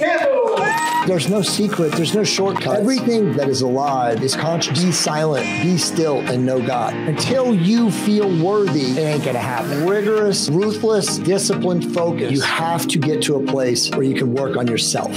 Campbell. There's no secret. There's no shortcut. Everything that is alive is conscious. Be silent, be still, and know God. Until you feel worthy, it ain't going to happen. Rigorous, ruthless, disciplined focus. You have to get to a place where you can work on yourself.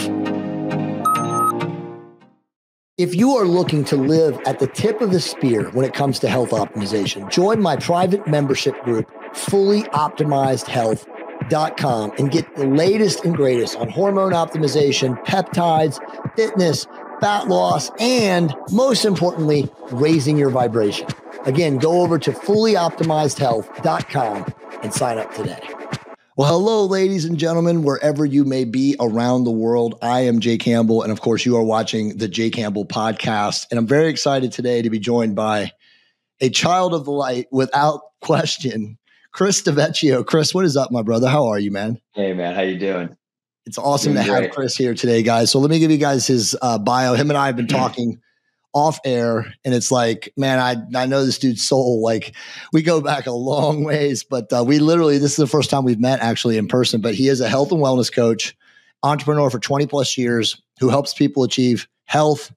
If you are looking to live at the tip of the spear when it comes to health optimization, join my private membership group, Fully Optimized Health.com, and get the latest and greatest on hormone optimization, peptides, fitness, fat loss, and most importantly, raising your vibration. Again, go over to fullyoptimizedhealth.com and sign up today. Well, hello, ladies and gentlemen, wherever you may be around the world. I am Jay Campbell, and of course, you are watching the Jay Campbell Podcast. And I'm very excited today to be joined by a child of the light, without question, Chris DiVecchio. Chris, what is up, my brother? How are you, man? Hey, man. How you doing? It's awesome to have Chris here today, guys. So let me give you guys his bio. Him and I have been talking off air, and it's like, man, I know this dude's soul. Like, we go back a long ways, but we literally, this is the first time we've met actually in person, but he is a health and wellness coach, entrepreneur for 20 plus years who helps people achieve health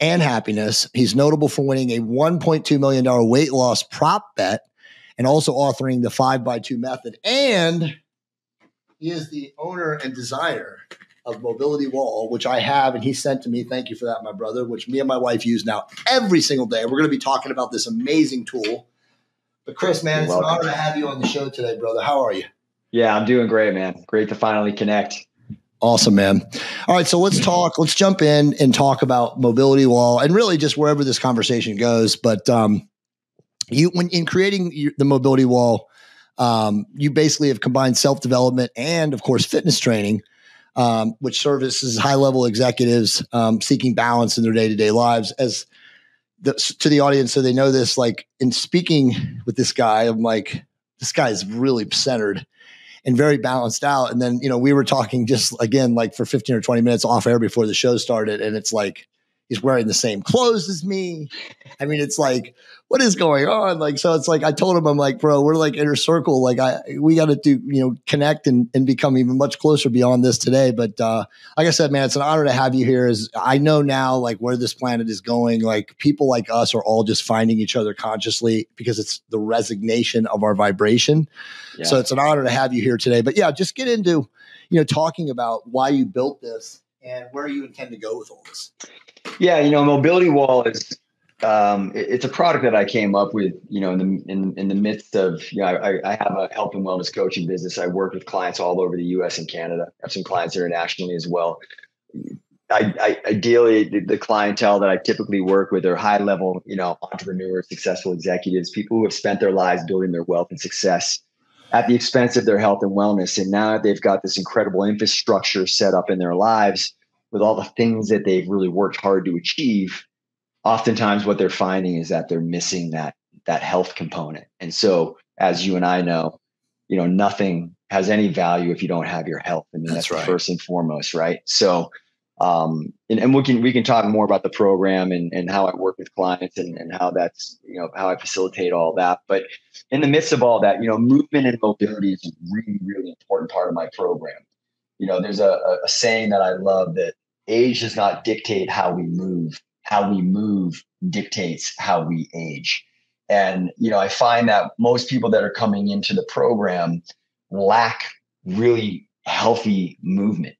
and happiness. He's notable for winning a $1.2 million weight loss prop bet and also authoring the 5x2 method. And he is the owner and designer of Mobility Wall, which I have, and he sent to me. Thank you for that, my brother, which me and my wife use now every single day. We're going to be talking about this amazing tool. But Chris, man, it's an honor to have you on the show today, brother. How are you? Yeah, I'm doing great, man. Great to finally connect. Awesome, man. All right, so let's jump in and talk about Mobility Wall and really just wherever this conversation goes. But in creating the Mobility Wall, you basically have combined self-development and, of course, fitness training, which services high-level executives seeking balance in their day-to-day lives. As to the audience, so they know this, like, in speaking with this guy, I'm like, this guy is really centered and very balanced out. And then, you know, we were talking just, again, like for 15 or 20 minutes off air before the show started, and it's like, he's wearing the same clothes as me. I mean, it's like, what is going on? Like, so it's like, I told him, I'm like, bro, we're like inner circle. Like we got to do, you know, connect and become even much closer beyond this today. But, like I said, man, it's an honor to have you here. As I know now, like where this planet is going, like people like us are all just finding each other consciously because it's the resignation of our vibration. Yeah. So it's an honor to have you here today, but yeah, just get into, you know, talking about why you built this and where you intend to go with all this. Yeah, you know, Mobility Wall is it's a product that I came up with, you know, in the midst of, you know, I have a health and wellness coaching business. I work with clients all over the U.S. and Canada. I have some clients internationally as well. Ideally, the clientele that I typically work with are high level, you know, entrepreneurs, successful executives, people who have spent their lives building their wealth and success at the expense of their health and wellness. And now that they've got this incredible infrastructure set up in their lives with all the things that they've really worked hard to achieve, oftentimes what they're finding is that they're missing that health component. And so, as you and I know, you know, nothing has any value if you don't have your health. I mean, that's right. First and foremost, right? So, and we can talk more about the program and how I work with clients and how that's, you know, how I facilitate all that. But in the midst of all that, you know, movement and mobility is a really, really important part of my program. You know, there's a saying that I love, that age does not dictate how we move. How we move dictates how we age. And, you know, I find that most people that are coming into the program lack really healthy movement,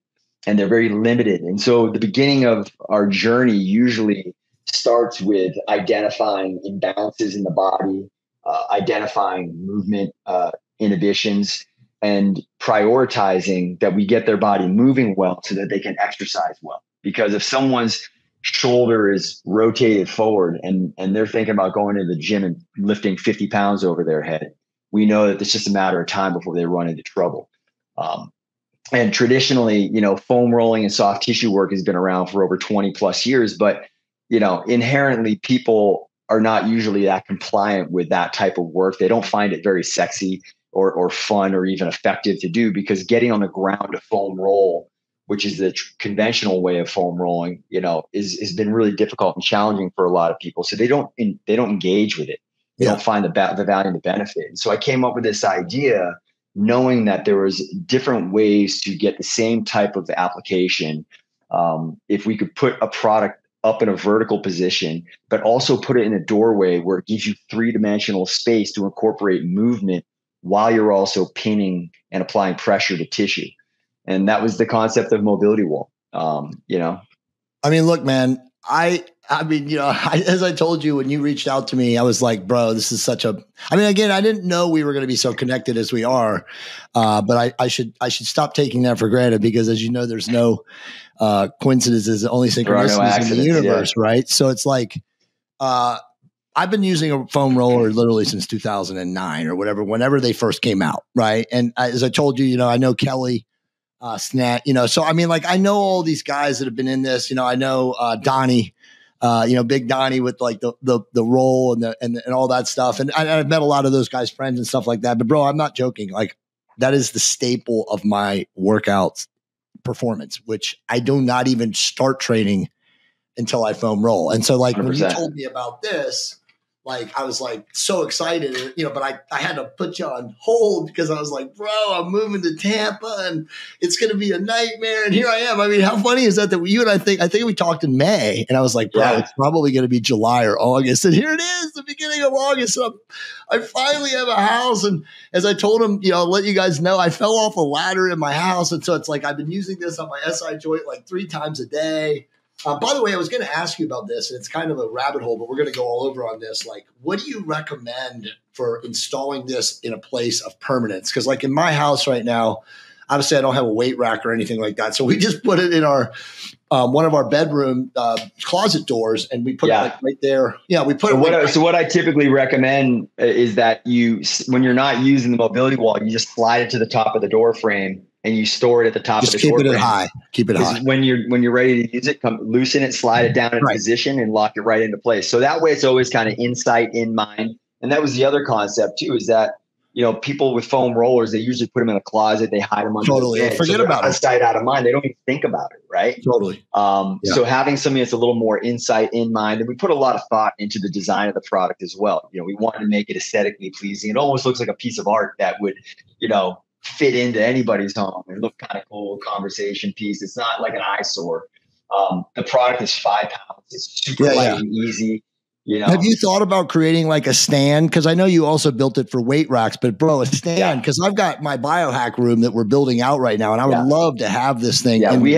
and they're very limited. And so the beginning of our journey usually starts with identifying imbalances in the body, identifying movement inhibitions, and prioritizing that we get their body moving well so that they can exercise well. Because if someone's shoulder is rotated forward and they're thinking about going to the gym and lifting 50 pounds over their head, we know that it's just a matter of time before they run into trouble. And traditionally, you know, foam rolling and soft tissue work has been around for over 20 plus years, but, you know, inherently people are not usually that compliant with that type of work. They don't find it very sexy or fun or even effective to do, because getting on the ground to foam roll, which is the conventional way of foam rolling, you know, has been really difficult and challenging for a lot of people. So they don't engage with it. They don't find the value and the benefit. And so I came up with this idea knowing that there was different ways to get the same type of application. If we could put a product up in a vertical position, but also put it in a doorway where it gives you three-dimensional space to incorporate movement while you're also pinning and applying pressure to tissue. And that was the concept of Mobility Wall. I mean, look, man, I mean, as I told you, when you reached out to me, I was like, bro, this is such a, I mean, again, I didn't know we were going to be so connected as we are. But I should stop taking that for granted, because as you know, there's no coincidences, only synchronicities in the universe. Yeah. Right. So it's like, I've been using a foam roller literally since 2009 or whatever, whenever they first came out. Right. And as I told you, I know Kelly, Snat, so I mean, like, I know all these guys that have been in this, I know, Donnie, big Donnie with like the roll and all that stuff. And I've met a lot of those guys' friends and stuff like that, but bro, I'm not joking. Like, that is the staple of my workouts performance, which I do not even start training until I foam roll. And so like 100%. When you told me about this, like, I was like so excited, but I had to put you on hold because I was like, bro, I'm moving to Tampa and it's going to be a nightmare. And here I am. I mean, how funny is that you and I think we talked in May and I was like, bro, It's probably going to be July or August. And here it is, the beginning of August. And I finally have a house. And as I told him, I'll let you guys know, I fell off a ladder in my house. And so it's like, I've been using this on my SI joint like 3 times a day. By the way, I was going to ask you about this, and it's kind of a rabbit hole, but we're going to go all over on this. Like, what do you recommend for installing this in a place of permanence? Because like in my house right now, obviously I don't have a weight rack or anything like that. So we just put it in our, one of our bedroom closet doors, and we put it like right there. Yeah, we put what I typically recommend is that when you're not using the Mobility Wall, you just slide it to the top of the door frame. And you store it at the top of the door. Keep it high. Keep it high. When you're ready to use it, come loosen it, slide it down in position, and lock it right into place. So that way, it's always kind of insight in mind. And that was the other concept too, is that people with foam rollers, they usually put them in a closet, they hide them under the bed. Forget about it. Sight out of mind. They don't even think about it, right? Totally. So having something that's a little more insight in mind, and we put a lot of thought into the design of the product as well. We wanted to make it aesthetically pleasing. It almost looks like a piece of art that would, fit into anybody's home and look kind of cool. Conversation piece. It's not like an eyesore. The product is 5 pounds. It's super light and easy. Have you thought about creating like a stand? Because I know you also built it for weight racks, but bro, a stand. Because I've got my biohack room that we're building out right now, and I would love to have this thing. Yeah, we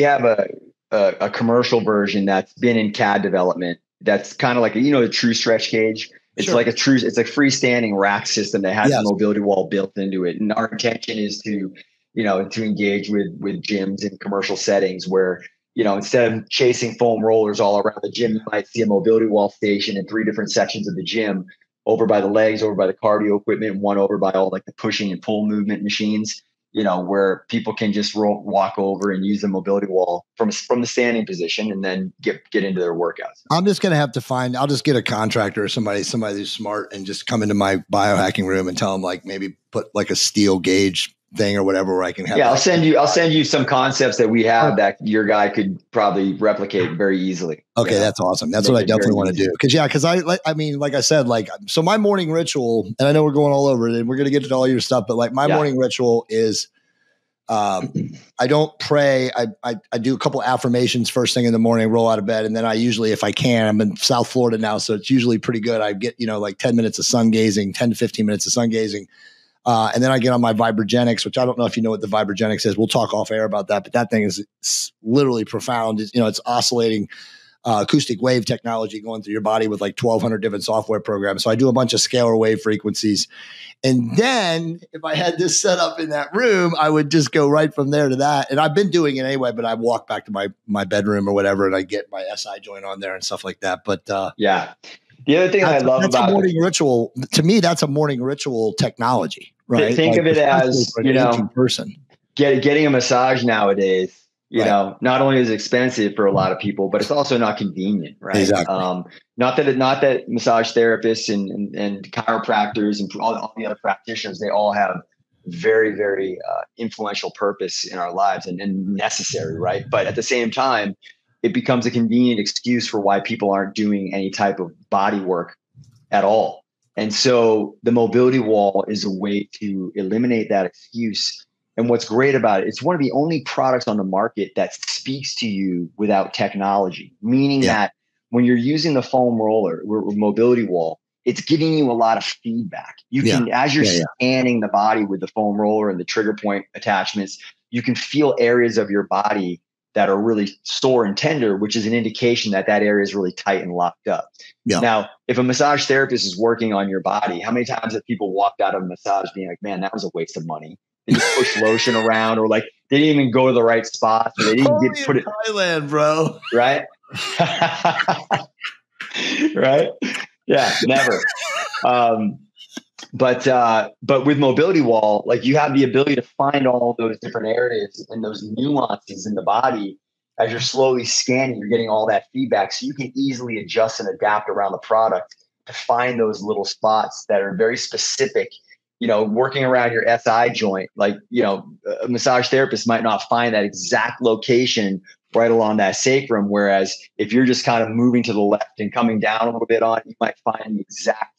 have a commercial version that's been in CAD development. That's kind of like a true stretch cage. It's like a true, it's a freestanding rack system that has a Mobility Wall built into it. And our intention is to, to engage with gyms in commercial settings where, instead of chasing foam rollers all around the gym, you might see a Mobility Wall station in 3 different sections of the gym, over by the legs, over by the cardio equipment, and one over by all like the pushing and pull movement machines, where people can just walk over and use the Mobility Wall from the standing position and then get into their workouts. I'm just going to have to I'll just get a contractor or somebody who's smart and just come into my biohacking room and tell them like, maybe put like a steel gauge thing or whatever where I can have. Yeah, I'll send you some concepts that we have that your guy could probably replicate very easily. Okay, that's awesome. That's what I definitely want to do. Because I mean, like I said, so my morning ritual, and I know we're going all over it and we're going to get to all your stuff, but like my morning ritual is I don't pray. I do a couple affirmations first thing in the morning, roll out of bed. And then I usually, if I can, I'm in South Florida now, so it's usually pretty good. I get, like 10 minutes of sun gazing, 10 to 15 minutes of sun gazing. And then I get on my Vibragenics, which I don't know if you know what the Vibragenics is. We'll talk off air about that, but that thing is literally profound. It's oscillating acoustic wave technology going through your body with like 1,200 different software programs. So I do a bunch of scalar wave frequencies. And then if I had this set up in that room, I would just go right from there to that. And I've been doing it anyway, but I walk back to my bedroom or whatever, and I get my SI joint on there and stuff like that. But the other thing I love about morning ritual, to me, that's a morning ritual technology, right? Think of it as, person getting a massage nowadays, not only is it expensive for a lot of people, but it's also not convenient, right? Exactly. Not that massage therapists and chiropractors and all the other practitioners, they all have very, very influential purpose in our lives and necessary, right? But at the same time, it becomes a convenient excuse for why people aren't doing any type of body work at all. And so the mobility wall is a way to eliminate that excuse. And what's great about it, it's one of the only products on the market that speaks to you without technology, meaning that when you're using the foam roller or mobility wall, it's giving you a lot of feedback. You can, as you're scanning the body with the foam roller and the trigger point attachments, you can feel areas of your body that are really sore and tender, which is an indication that that area is really tight and locked up. Yeah. Now, if a massage therapist is working on your body, how many times have people walked out of a massage being like, man, that was a waste of money. They just pushed lotion around, or like they didn't even go to the right spot. They didn't get put in Thailand, bro. Right? Right? Yeah, never. But with Mobility Wall, like you have the ability to find all those different areas and those nuances in the body as you're slowly scanning, you're getting all that feedback. So you can easily adjust and adapt around the product to find those little spots that are very specific, you know, working around your SI joint. Like, you know, a massage therapist might not find that exact location right along that sacrum. Whereas if you're just kind of moving to the left and coming down a little bit on, you might find the exact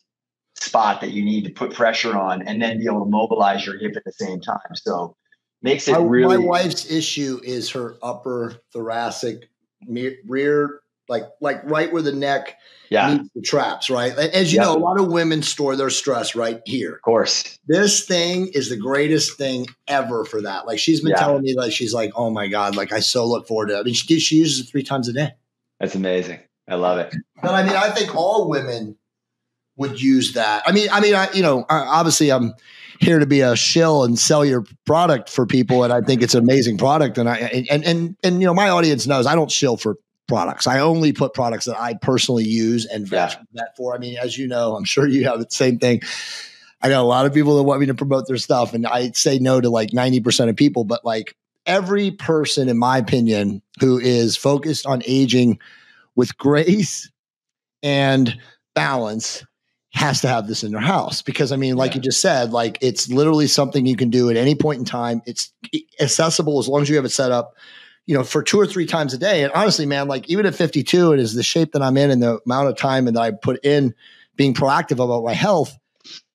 spot that you need to put pressure on and then be able to mobilize your hip at the same time. So makes it really. My wife's issue is her upper thoracic rear, like right where the neck meets the traps, right? As you know, a lot of women store their stress right here. Of course. This thing is the greatest thing ever for that. Like she's been telling me, like, she's like, oh my God, like I so look forward to it. I mean, she uses it 3 times a day. That's amazing. I love it. But I mean, I think all women would use that. I mean, you know, obviously I'm here to be a shill and sell your product for people. And I think it's an amazing product. And you know, my audience knows I don't shill for products. I only put products that I personally use and vet for. I mean, as you know, I'm sure you have the same thing. I got a lot of people that want me to promote their stuff. And I say no to like 90% of people, but like every person, in my opinion, who is focused on aging with grace and balance has to have this in their house, because I mean, like you just said, like it's literally something you can do at any point in time. It's accessible as long as you have it set up, you know, for 2 or 3 times a day. And honestly, man, like even at 52, it is the shape that I'm in and the amount of time that I put in being proactive about my health.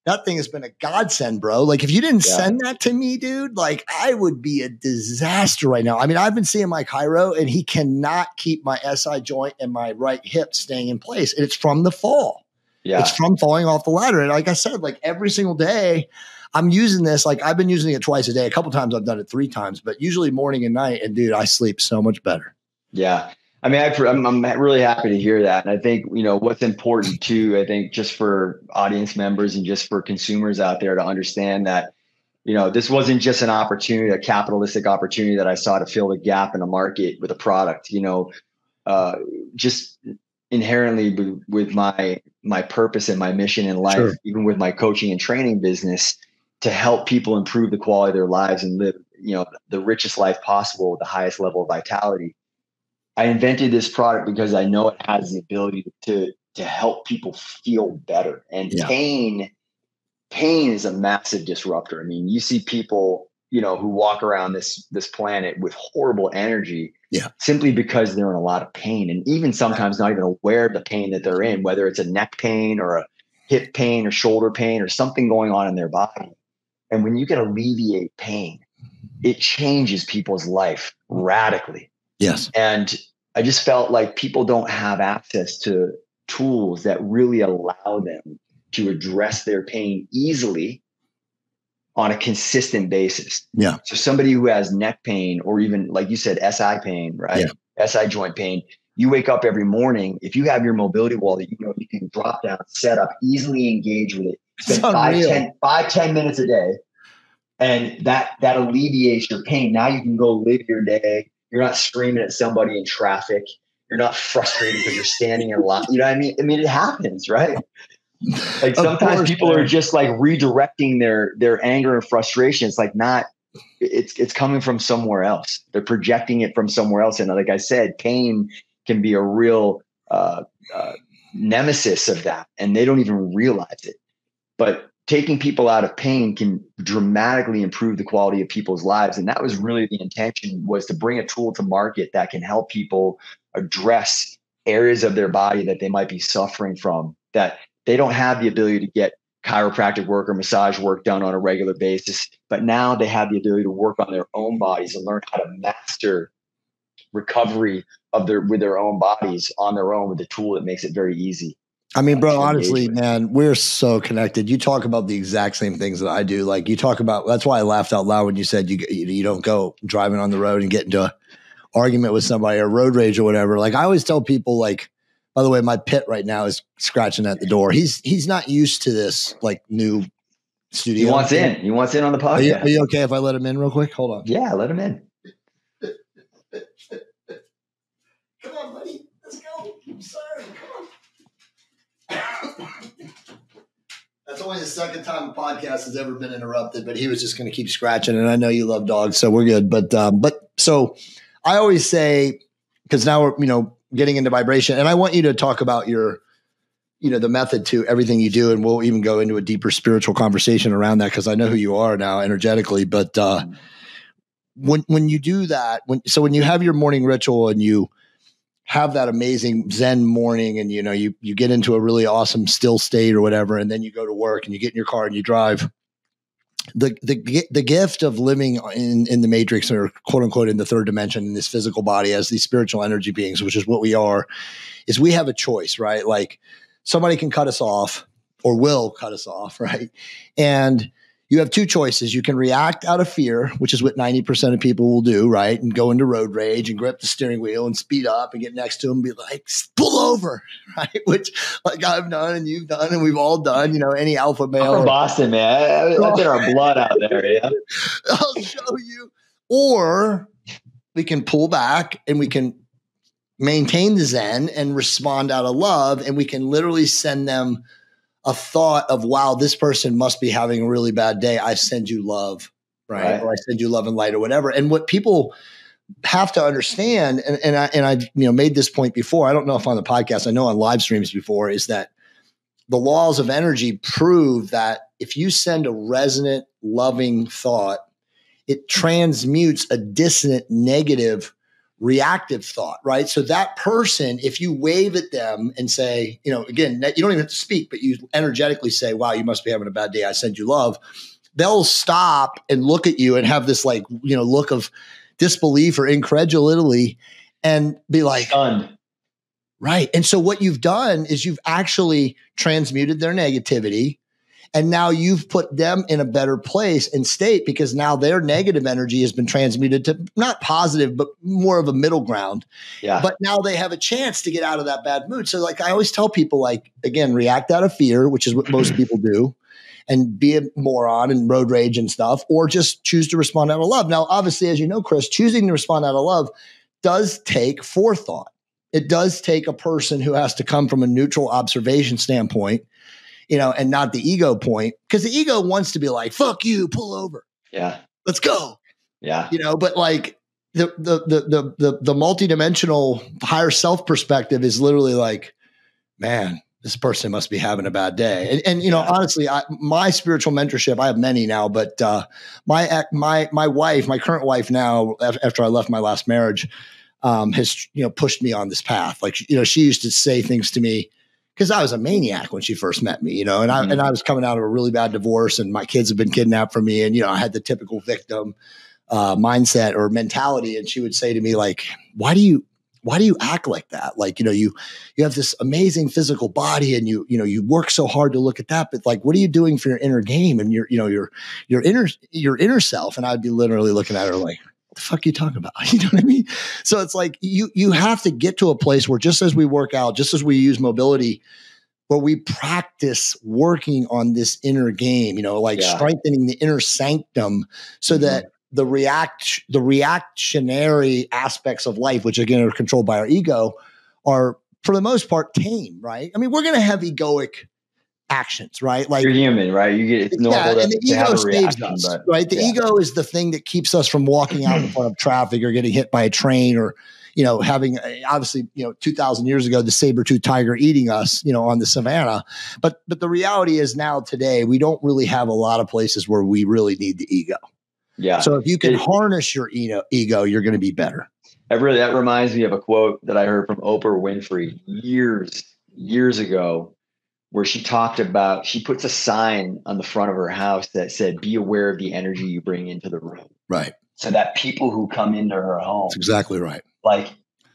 That thing has been a godsend, bro. Like if you didn't send that to me, dude, like I would be a disaster right now. I mean, I've been seeing my chiro and he cannot keep my SI joint and my right hip staying in place. And it's from the fall. Yeah. It's from falling off the ladder. And like I said, like every single day I'm using this, like I've been using it 2 times a day. A couple of times I've done it 3 times, but usually morning and night. And dude, I sleep so much better. Yeah. I mean, I'm really happy to hear that. And I think, you know, what's important too, I think just for audience members and just for consumers out there to understand that, you know, this wasn't just an opportunity, a capitalistic opportunity that I saw to fill the gap in the market with a product, you know, just inherently with my purpose and my mission in life, even with my coaching and training business, to help people improve the quality of their lives and live, you know, the richest life possible with the highest level of vitality. I invented this product because I know it has the ability to help people feel better. And pain is a massive disruptor. I mean, you see people, you know, who walk around this planet with horrible energy simply because they're in a lot of pain, and even sometimes not even aware of the pain that they're in, whether it's a neck pain or a hip pain or shoulder pain or something going on in their body. And when you can alleviate pain, it changes people's life radically. Yes. And I just felt like people don't have access to tools that really allow them to address their pain easily on a consistent basis. Yeah. So somebody who has neck pain or even, like you said, SI pain, right? Yeah. SI joint pain. You wake up every morning. If you have your mobility wall that you know you can drop down, set up, easily engage with it. Spend 5, 10 minutes a day. And that alleviates your pain. Now you can go live your day. You're not screaming at somebody in traffic. You're not frustrated because you're standing in line. You know what I mean? I mean, it happens, right? Like sometimes people are just like redirecting their anger and frustration. It's like it's coming from somewhere else. They're projecting it from somewhere else. And like I said, pain can be a real nemesis of that. And they don't even realize it. But taking people out of pain can dramatically improve the quality of people's lives. And that was really the intention, was to bring a tool to market that can help people address areas of their body that they might be suffering from, that They don't have the ability to get chiropractic work or massage work done on a regular basis, but now they have the ability to work on their own bodies and learn how to master recovery of their own bodies on their own with a tool that makes it very easy. I mean, bro, honestly, man, we're so connected. You talk about the exact same things that I do. Like you talk about, that's why I laughed out loud when you said you don't go driving on the road and get into an argument with somebody or road rage or whatever. Like I always tell people, like, by the way, my pit right now is scratching at the door. He's not used to this like new studio. He wants in. He wants in on the podcast. Are you okay if I let him in real quick? Hold on. Yeah, let him in. Come on, buddy. Let's go. I'm sorry. Come on. That's only the second time a podcast has ever been interrupted, but he was just going to keep scratching. And I know you love dogs, so we're good. But so I always say, because now we're, getting into vibration, and I want you to talk about your, the method to everything you do. And we'll even go into a deeper spiritual conversation around that, because I know who you are now energetically. But when you do that, when you have your morning ritual and you have that amazing Zen morning and, you get into a really awesome still state or whatever, and then you go to work and you get in your car and you drive. The gift of living in the matrix, or quote unquote, in the third dimension, in this physical body as these spiritual energy beings, which is what we are, is we have a choice, right? Like somebody can cut us off or will cut us off, right? And you have two choices. You can react out of fear, which is what 90% of people will do, right? And go into road rage and grip the steering wheel and speed up and get next to them and be like, pull over, right? Which, like, I've done and you've done and we've all done, any alpha male. I'm from Boston, man. That's in our blood out there, yeah. I'll show you. Or we can pull back and we can maintain the Zen and respond out of love, and we can literally send them a thought of, wow, this person must be having a really bad day. I send you love, right? Or I send you love and light or whatever. And what people have to understand, and I made this point before, I don't know if on the podcast, I know on live streams before, is that the laws of energy prove that if you send a resonant, loving thought, it transmutes a dissonant, negative, reactive thought, right? So that person, if you wave at them and say, again, you don't even have to speak, but you energetically say, wow, you must be having a bad day. I send you love. They'll stop and look at you and have this like, look of disbelief or incredulity and be like, stunned. Right. And so what you've done is you've actually transmuted their negativity. And now you've put them in a better place and state, because now their negative energy has been transmuted to not positive, but more of a middle ground. Yeah. But now they have a chance to get out of that bad mood. So like I always tell people, like, again, react out of fear, which is what most people do, and be a moron and road rage and stuff, or just choose to respond out of love. Now, obviously, as you know, Chris, choosing to respond out of love does take forethought. It does take a person who has to come from a neutral observation standpoint, and not the ego point, because the ego wants to be like, fuck you, pull over. Yeah. Let's go. Yeah. But like the multidimensional higher self perspective is literally like, man, this person must be having a bad day. And honestly, my spiritual mentorship, I have many now, but my current wife now, after I left my last marriage, has, pushed me on this path. Like, she used to say things to me, because I was a maniac when she first met me, and I was coming out of a really bad divorce, and my kids had been kidnapped from me. And, I had the typical victim mindset or mentality. And she would say to me, like, why do you act like that? Like, you have this amazing physical body and you work so hard to look at that, but like, what are you doing for your inner game and your inner self? And I'd be literally looking at her like, the fuck you talking about? You know what I mean? So it's like you have to get to a place where, just as we work out, just as we use mobility, where we practice working on this inner game, strengthening the inner sanctum, so that the reactionary aspects of life, which again are controlled by our ego, are for the most part tame, right? I mean, we're going to have egoic actions, right? Like, you're human, right? You get, it's normal. Yeah, and the ego saves us, right? The ego is the thing that keeps us from walking out in front of traffic or getting hit by a train, or, having, obviously, 2,000 years ago, the saber-toothed tiger eating us, on the savannah. But the reality is now today, we don't really have a lot of places where we really need the ego. Yeah. So if you can harness your ego, you're going to be better. That reminds me of a quote that I heard from Oprah Winfrey years ago, where she talked about, she puts a sign on the front of her house that said, be aware of the energy you bring into the room. Right. So that people who come into her home. That's exactly right. Like,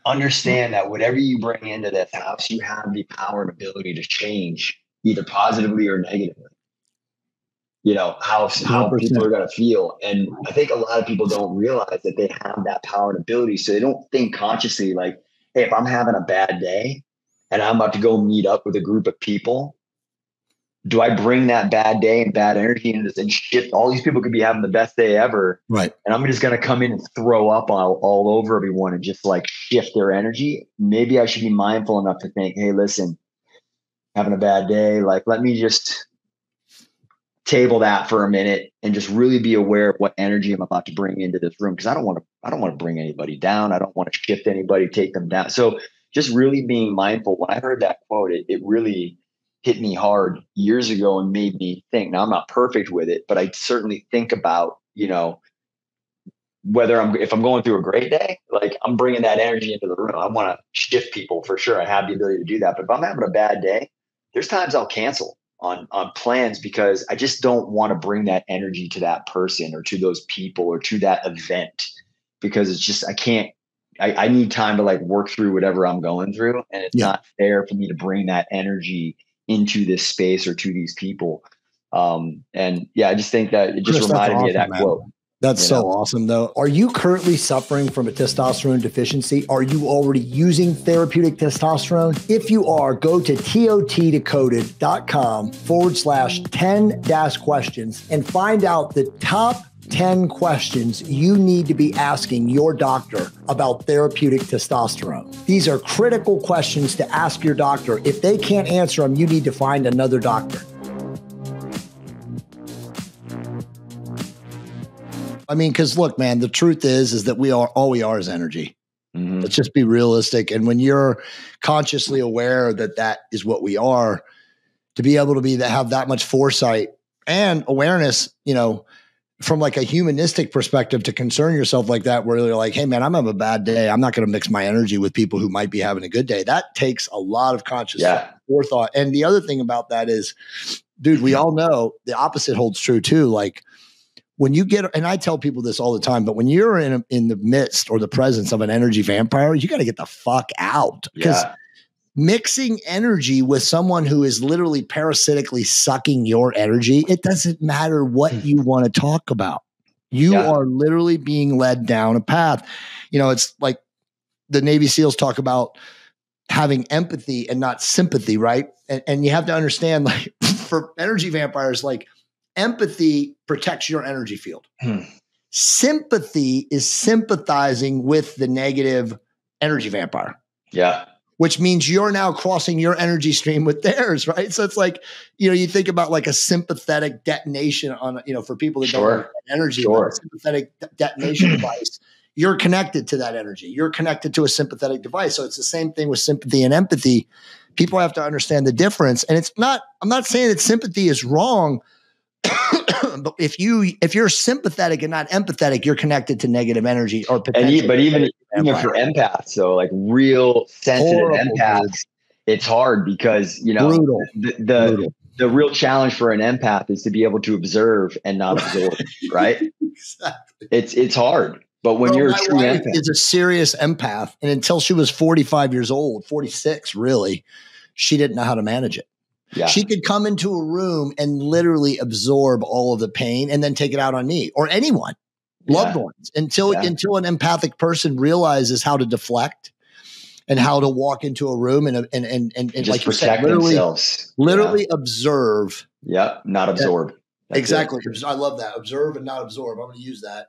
understand that whatever you bring into this house, you have the power and ability to change either positively or negatively. You know, how people are going to feel. And I think a lot of people don't realize that they have that power and ability. So they don't think consciously like, hey, if I'm having a bad day and I'm about to go meet up with a group of people, do I bring that bad day and bad energy into this and shit? All these people could be having the best day ever. Right. And I'm just going to come in and throw up all over everyone and just like shift their energy. Maybe I should be mindful enough to think, hey, listen, having a bad day. Like, let me just table that for a minute and just really be aware of what energy I'm about to bring into this room. Cause I don't want to bring anybody down. I don't want to shift anybody, take them down. So just really being mindful. When I heard that quote, it really hit me hard years ago and made me think. Now, I'm not perfect with it, but I certainly think about, you know, whether if I'm going through a great day, like I'm bringing that energy into the room. I want to shift people for sure. I have the ability to do that. But if I'm having a bad day, there's times I'll cancel on plans because I just don't want to bring that energy to that person or to those people or to that event, because it's just, I need time to like work through whatever I'm going through. And it's not fair for me to bring that energy into this space or to these people. I just think that it just reminded me of that quote. That's so awesome though. Are you currently suffering from a testosterone deficiency? Are you already using therapeutic testosterone? If you are, go to totdecoded.com/10-questions and find out the top 10 questions you need to be asking your doctor about therapeutic testosterone. These are critical questions to ask your doctor. If they can't answer them, you need to find another doctor. I mean, because look, man, the truth is that all we are is energy. Mm-hmm. Let's just be realistic. And when you're consciously aware that is what we are, to be able to have that much foresight and awareness, you know, from like a humanistic perspective, to concern yourself like that, where you're like, hey man, I'm having a bad day. I'm not going to mix my energy with people who might be having a good day. That takes a lot of conscious forethought. And the other thing about that is, dude, we all know the opposite holds true too. Like when you get, and I tell people this all the time, but when you're in the midst or the presence of an energy vampire, you got to get the fuck out, because mixing energy with someone who is literally parasitically sucking your energy, it doesn't matter what you want to talk about. You are literally being led down a path. You know, it's like the Navy SEALs talk about having empathy and not sympathy, right? And you have to understand, like, for energy vampires, like, empathy protects your energy field. Sympathy is sympathizing with the negative energy vampire. Yeah. Which means you're now crossing your energy stream with theirs, right? So it's like, you know, you think about like a sympathetic detonation on, you know, for people that don't have energy, a sympathetic detonation device, you're connected to that energy. You're connected to a sympathetic device. So it's the same thing with sympathy and empathy. People have to understand the difference. And I'm not saying that sympathy is wrong, but if you're sympathetic and not empathetic, you're connected to negative energy or potential. Even for empaths, so like real sensitive empaths, it's hard because, you know, the real challenge for an empath is to be able to observe and not absorb, right? Exactly. It's hard. But when you're a true empath, is a serious empath, and until she was 45 years old, 46 really, she didn't know how to manage it. Yeah. She could come into a room and literally absorb all of the pain and then take it out on me or anyone. Loved ones, until an empathic person realizes how to deflect and how to walk into a room and like you said, literally observe. Yeah, not absorb. Exactly. I love that. Observe and not absorb. I'm going to use that.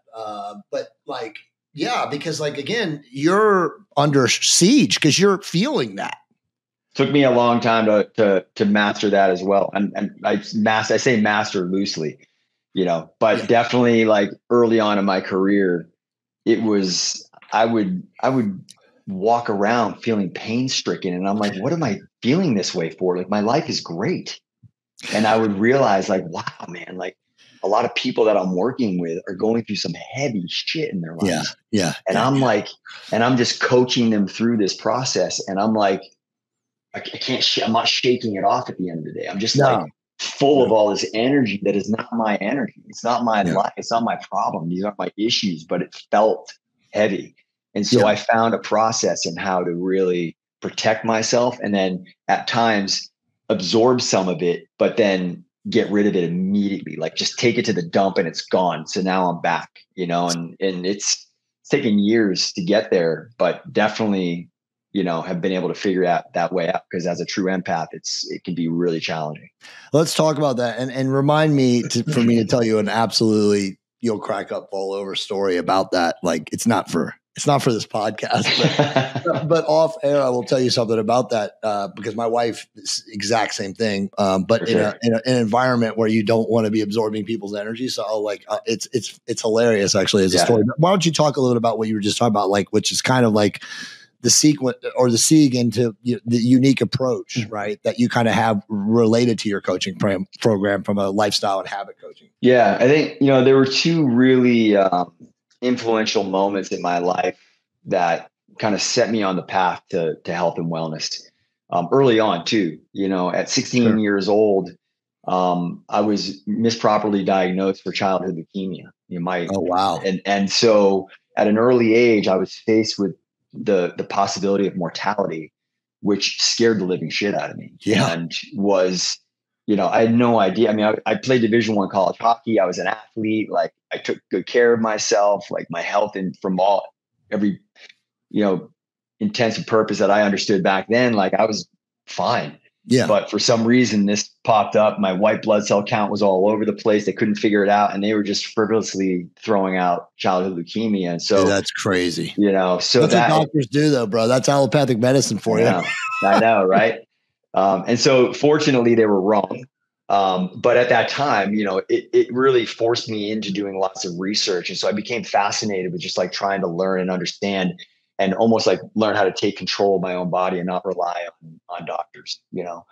Because like, again, you're under siege because you're feeling that. Took me a long time to master that as well. And I say master loosely. You know, but definitely like early on in my career, it was, I would walk around feeling pain stricken. And I'm like, what am I feeling this way for? Like, my life is great. And I would realize, like, wow, man, like a lot of people that I'm working with are going through some heavy shit in their lives. And I'm just coaching them through this process. And I'm like, I'm not shaking it off at the end of the day. I'm just like full of all this energy that is not my energy. It's not my life. It's not my problem. These aren't my issues, but it felt heavy. And so I found a process in how to really protect myself and then at times absorb some of it, but then get rid of it immediately. Like just take it to the dump and it's gone. So now I'm back, you know, and it's taken years to get there, but definitely, you know, have been able to figure out that way out, because as a true empath, it can be really challenging. Let's talk about that. And remind me for me to tell you an absolutely, you'll crack up all over story about that. Like it's not for this podcast, but off air, I will tell you something about that because my wife, exact same thing, but in an environment where you don't want to be absorbing people's energy. So I'll it's hilarious actually as a story. But why don't you talk a little bit about what you were just talking about, like, which is kind of like the sequence or the segue into the unique approach, right, that you kind of have related to your coaching program from a lifestyle and habit coaching. Yeah, I think, you know, there were two really influential moments in my life that kind of set me on the path to health and wellness early on too. You know, at 16 years old, I was misproperly diagnosed for childhood leukemia. You might. Oh, wow. And so at an early age, I was faced with the possibility of mortality, which scared the living shit out of me. Yeah. And was, you know, I had no idea. I mean, I played Division I college hockey. I was an athlete. Like, I took good care of myself, like my health and from every, you know, intensive purpose that I understood back then, like I was fine. Yeah. But for some reason this popped up. My white blood cell count was all over the place. They couldn't figure it out. And they were just frivolously throwing out childhood leukemia. And so that's crazy. You know, so that's what doctors do though, bro. That's allopathic medicine for you. I know. Right. And so fortunately they were wrong. But at that time, you know, it really forced me into doing lots of research. And so I became fascinated with just like trying to learn and understand and almost like learn how to take control of my own body and not rely on doctors, you know?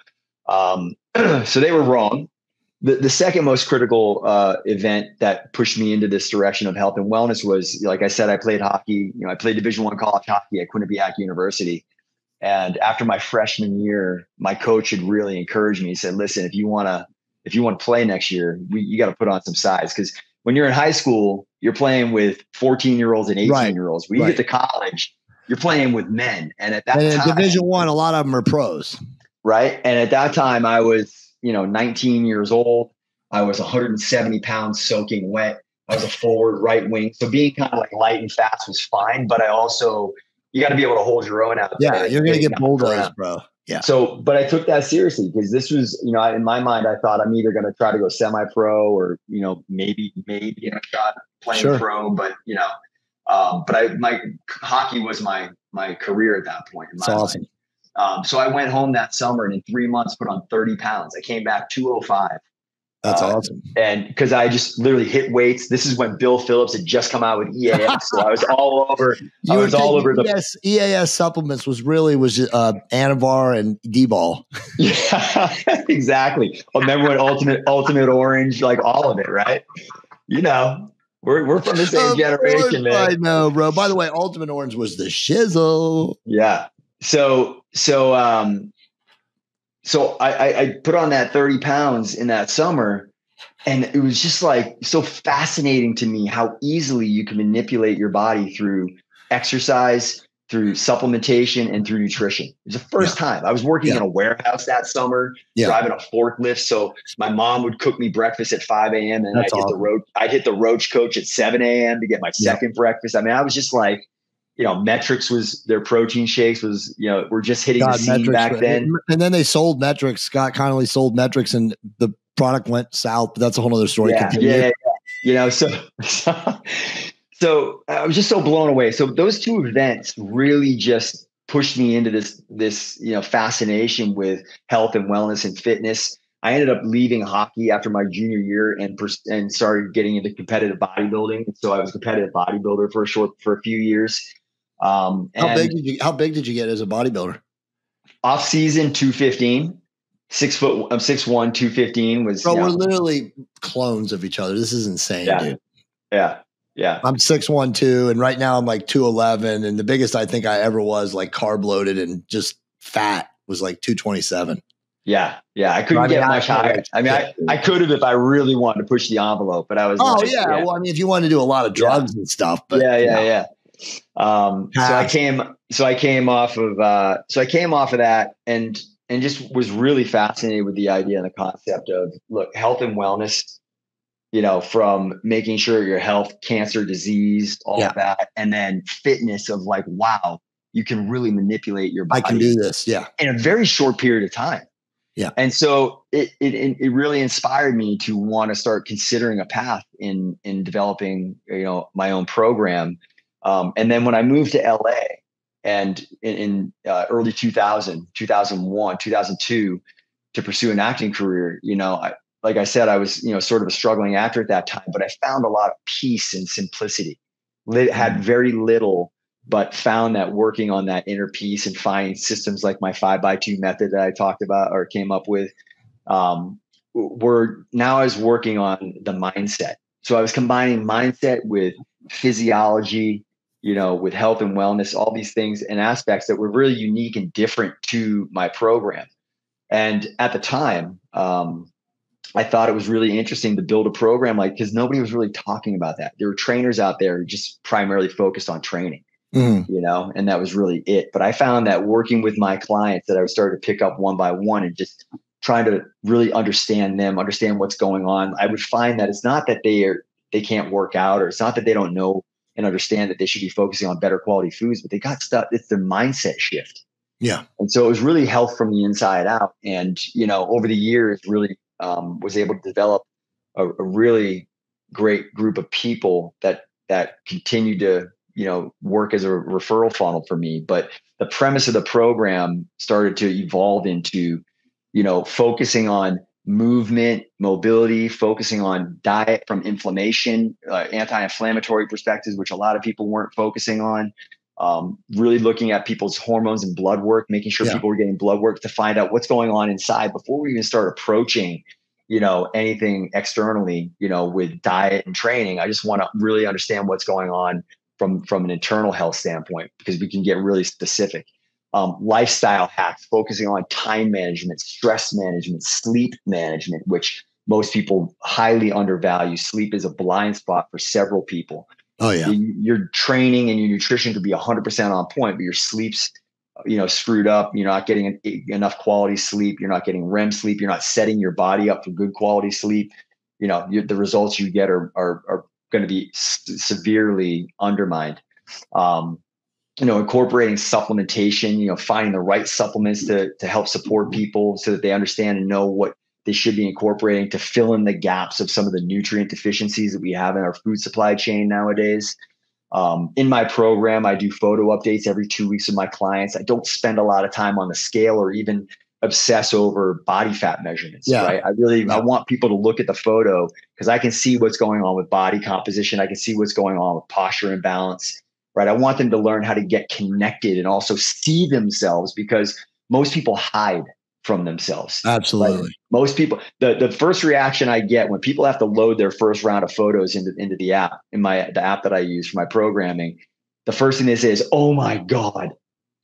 So they were wrong. The second most critical event that pushed me into this direction of health and wellness was, like I said, I played hockey. You know, I played Division I college hockey at Quinnipiac University. And after my freshman year, my coach had really encouraged me. He said, listen, if you want to play next year, you got to put on some size. Because when you're in high school, you're playing with 14-year-olds and 18-year-olds. When you get to college, you're playing with men. And at that time, Division I, a lot of them are pros. Right. And at that time, I was, you know, 19 years old. I was 170 pounds soaking wet. I was a forward right wing. So being kind of like light and fast was fine. But I also... you got to be able to hold your own out there. Yeah, you're going to get bulldozed, bro. Yeah. So, but I took that seriously because this was, you know, in my mind, I thought I'm either going to try to go semi-pro or, you know, maybe in a shot playing pro, but, you know, but my hockey was my career at that point. That's awesome. So I went home that summer and in 3 months put on 30 pounds. I came back 205. That's awesome. And because I just literally hit weights. This is when Bill Phillips had just come out with EAS. So I was all over. EAS supplements was Anivar and D ball. Yeah, exactly. I remember when Ultimate Orange, like all of it, right? You know, we're from the same generation, man. I know, bro. By the way, Ultimate Orange was the shizzle. Yeah. So I put on that 30 pounds in that summer, and it was just like so fascinating to me how easily you can manipulate your body through exercise, through supplementation, and through nutrition. It was the first time. I was working in a warehouse that summer, driving a forklift. So my mom would cook me breakfast at 5 a.m. and I'd hit the Roach coach at 7 a.m. to get my second breakfast. I mean, I was just like, you know, Metrics was their protein shakes was, you know, we're just hitting the scene back then. And then they sold Metrics. Scott Connelly sold Metrics and the product went south. But that's a whole other story. Yeah. You know, so I was just so blown away. So those two events really just pushed me into this, you know, fascination with health and wellness and fitness. I ended up leaving hockey after my junior year and started getting into competitive bodybuilding. So I was a competitive bodybuilder for a few years. How big did you get as a bodybuilder? Off season 215, 6 foot, 6'1", 215 was. Bro, we're literally clones of each other. This is insane, dude. Yeah. I'm 6'1", 2, and right now I'm like 211, and the biggest I think I ever was like carb loaded and just fat was like 227. Yeah. I couldn't get much higher. I mean, I could have if I really wanted to push the envelope, but I was well, I mean, if you wanted to do a lot of drugs and stuff, but So I came off of that and just was really fascinated with the idea and the concept of, look, health and wellness, you know, from making sure your health, cancer, disease, all of that, and then fitness of like, wow, you can really manipulate your body. I can do this, in a very short period of time. Yeah. And so it really inspired me to want to start considering a path in developing, you know, my own program. And then when I moved to LA and in early 2000, 2001, 2002 to pursue an acting career, you know, like I said, I was, you know, sort of a struggling actor at that time, but I found a lot of peace and simplicity. Had very little, but found that working on that inner peace and finding systems like my 5x2 method that I talked about or came up with, now I was working on the mindset. So I was combining mindset with physiology, you know, with health and wellness, all these things and aspects that were really unique and different to my program. And at the time, I thought it was really interesting to build a program like, because nobody was really talking about that. There were trainers out there who just primarily focused on training. Mm-hmm. You know, and that was really it. But I found that working with my clients that I started to pick up one by one and just trying to really understand them, understand what's going on. I would find that it's not that they can't work out, or it's not that they don't know and understand that they should be focusing on better quality foods, but they got stuck. It's their mindset shift. Yeah. And so it was really health from the inside out. And, you know, over the years, really was able to develop a really great group of people that continued to, you know, work as a referral funnel for me. But the premise of the program started to evolve into, you know, focusing on movement, mobility, focusing on diet from inflammation, anti-inflammatory perspectives, which a lot of people weren't focusing on. Really looking at people's hormones and blood work, making sure people were getting blood work to find out what's going on inside before we even start approaching, you know, anything externally, you know, with diet and training. I just want to really understand what's going on from an internal health standpoint, because we can get really specific. Lifestyle hacks, focusing on time management, stress management, sleep management, which most people highly undervalue. Sleep is a blind spot for several people. Oh yeah. Your training and your nutrition could be 100% on point, but your sleep's, you know, screwed up. You're not getting enough quality sleep. You're not getting REM sleep. You're not setting your body up for good quality sleep. You know, the results you get are going to be severely undermined. You know, incorporating supplementation, you know, finding the right supplements to help support people so that they understand and know what they should be incorporating to fill in the gaps of some of the nutrient deficiencies that we have in our food supply chain nowadays. In my program, I do photo updates every 2 weeks with my clients. I don't spend a lot of time on the scale or even obsess over body fat measurements. Yeah. Right? I want people to look at the photo because I can see what's going on with body composition. I can see what's going on with posture and balance, right? I want them to learn how to get connected and also see themselves, because most people hide from themselves. Absolutely. Like most people, the first reaction I get when people have to load their first round of photos into the app, the app that I use for my programming, the first thing is, oh my God.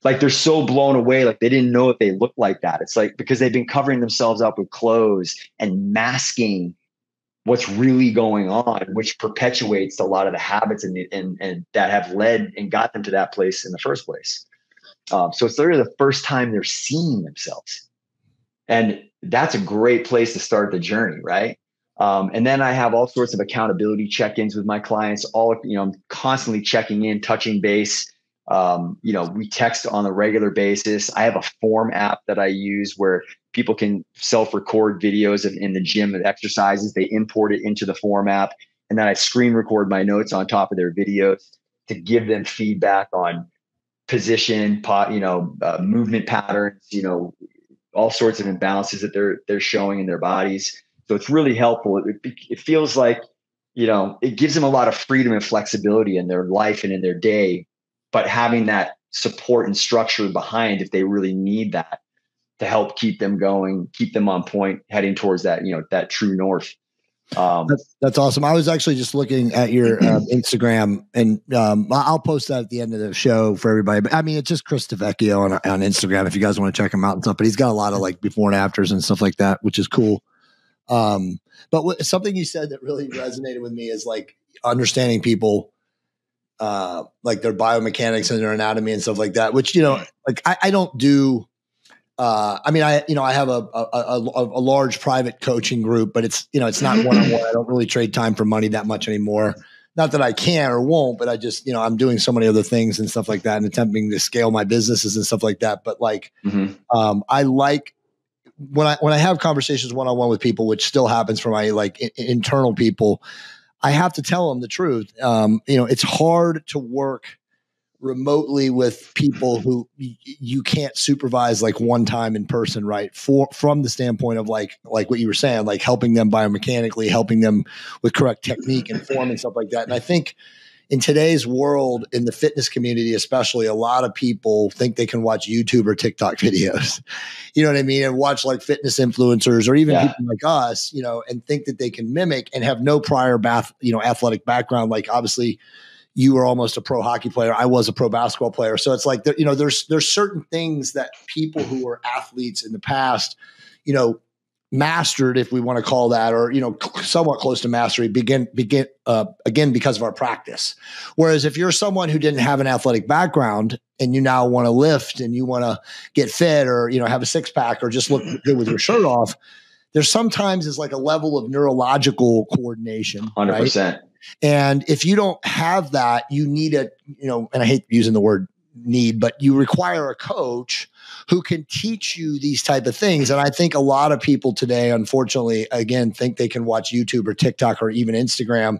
Like they're so blown away. Like they didn't know if they looked like that. It's like, because they've been covering themselves up with clothes and masking what's really going on, which perpetuates a lot of the habits and that have led and got them to that place in the first place. So it's literally the first time they're seeing themselves. And that's a great place to start the journey, right? And then I have all sorts of accountability check-ins with my clients. All, you know, I'm constantly checking in, touching base. You know, we text on a regular basis. I have a form app that I use where people can self-record videos in the gym and exercises. They import it into the form app. And then I screen record my notes on top of their videos to give them feedback on position, movement patterns, you know, all sorts of imbalances that they're showing in their bodies. So it's really helpful. It feels like, you know, it gives them a lot of freedom and flexibility in their life and in their day. But having that support and structure behind, if they really need that, to help keep them going, keep them on point, heading towards that, you know, that true north. That's awesome. I was actually just looking at your Instagram, and I'll post that at the end of the show for everybody. But I mean, it's just Chris DiVecchio on Instagram if you guys want to check him out and stuff. But he's got a lot of like before and afters and stuff like that, which is cool. But something you said that really resonated with me is like understanding people, like their biomechanics and their anatomy and stuff like that, which, you know, like I don't do, I mean, I have a large private coaching group, but it's, you know, it's not one-on-one. I don't really trade time for money that much anymore. Not that I can or won't, but I just, you know, I'm doing so many other things and stuff like that and attempting to scale my businesses and stuff like that. But like, I like, when I have conversations one-on-one with people, which still happens for my like internal people, I have to tell them the truth. You know, it's hard to work remotely with people who you can't supervise like one time in person, right? From the standpoint of like what you were saying, like helping them biomechanically, helping them with correct technique and form and stuff like that. And I think in today's world, in the fitness community especially, a lot of people think they can watch YouTube or TikTok videos, you know what I mean? And watch like fitness influencers or even people like us, you know, and think that they can mimic and have no prior athletic background. Like obviously you were almost a pro hockey player. I was a pro basketball player. So it's like, you know, there's certain things that people who were athletes in the past, you know, mastered, if we want to call that, or, you know, somewhat close to mastery again, because of our practice. Whereas if you're someone who didn't have an athletic background and you now want to lift and you want to get fit or, you know, have a six pack or just look good with your shirt off, there's sometimes is like a level of neurological coordination. 100%. Right? And if you don't have that, you need a, you know, and I hate using the word need, but you require a coach who can teach you these type of things. And I think a lot of people today, unfortunately, again, think they can watch YouTube or TikTok or even Instagram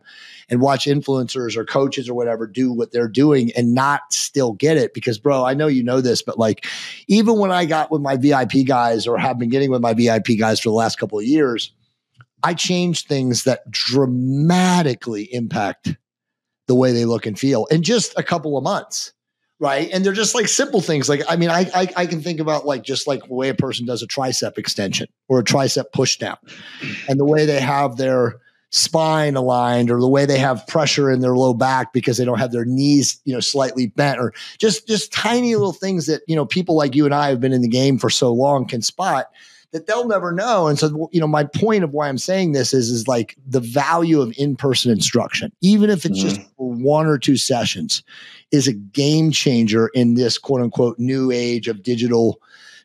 and watch influencers or coaches or whatever do what they're doing and not still get it. Because, bro, I know you know this, but like even when I got with my VIP guys or have been getting with my VIP guys for the last couple of years, I changed things that dramatically impact the way they look and feel in just a couple of months. Right. And they're just like simple things. Like, I mean, I can think about like, just like the way a person does a tricep extension or a tricep push down and the way they have their spine aligned or the way they have pressure in their low back because they don't have their knees, you know, slightly bent or just tiny little things that, you know, people like you and I have been in the game for so long can spot that they'll never know. And so, you know, my point of why I'm saying this is like the value of in-person instruction, even if it's just one or two sessions, is a game changer in this quote unquote new age of digital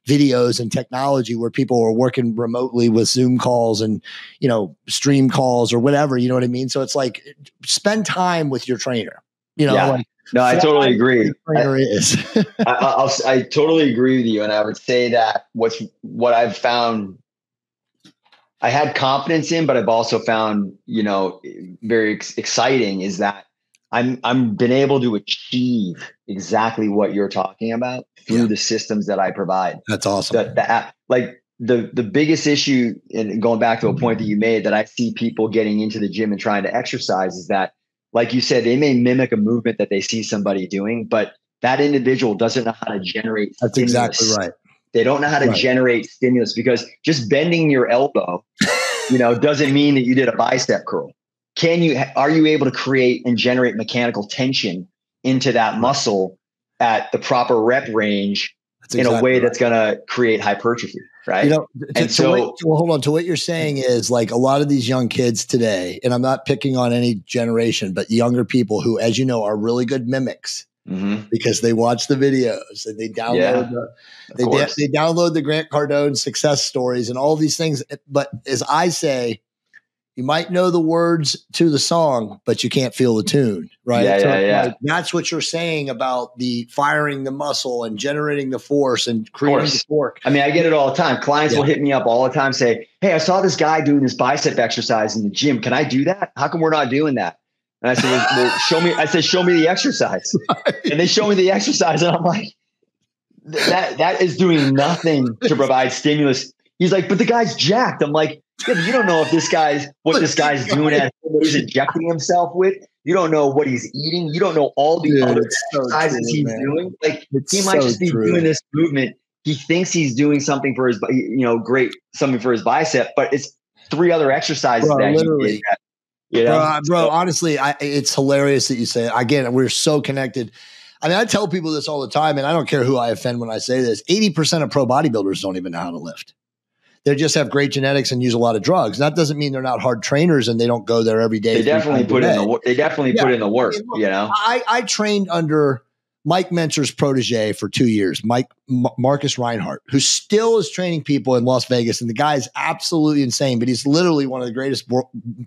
videos and technology where people are working remotely with Zoom calls and, you know, stream calls or whatever, you know what I mean? So it's like, spend time with your trainer, you know? Yeah. Like, no, I totally agree. I totally agree with you. And I would say that what I've found, I had confidence in, but I've also found, you know, very exciting is that I'm been able to achieve exactly what you're talking about through the systems that I provide. That's awesome. The biggest issue, and going back to a point that you made that I see people getting into the gym and trying to exercise is that, like you said, they may mimic a movement that they see somebody doing, but that individual doesn't know how to generate stimulus. That's exactly right. They don't know how to generate stimulus because just bending your elbow, you know, doesn't mean that you did a bicep curl. Are you able to create and generate mechanical tension into that muscle at the proper rep range in a way that's going to create hypertrophy? Right. You know, to what you're saying is like a lot of these young kids today, and I'm not picking on any generation, but younger people who, as you know, are really good mimics because they watch the videos and they download, they download the Grant Cardone success stories and all these things. But as I say, you might know the words to the song, but you can't feel the tune, right? Yeah. Like, that's what you're saying about the firing the muscle and generating the force and creating the torque. I mean, I get it all the time. Clients will hit me up all the time, say, hey, I saw this guy doing this bicep exercise in the gym. Can I do that? How come we're not doing that? And I said, well, show me the exercise. Right. And they show me the exercise. And I'm like, that is doing nothing to provide stimulus. He's like, but the guy's jacked. I'm like, yeah, you don't know if this guy's doing at home, what he's injecting himself with. You don't know what he's eating. You don't know all the other exercises he's doing. Like he might just be doing this movement. He thinks he's doing something for his bicep, but it's three other exercises that you did. You know? Bro, honestly, it's hilarious that you say it. Again, we're so connected. I mean, I tell people this all the time, and I don't care who I offend when I say this. 80% of pro bodybuilders don't even know how to lift. They just have great genetics and use a lot of drugs. And that doesn't mean they're not hard trainers and they don't go there every day. They definitely put in the work. You know, I trained under Mike Mentzer's protege for 2 years, Marcus Reinhardt, who still is training people in Las Vegas. And the guy is absolutely insane, but he's literally one of the greatest,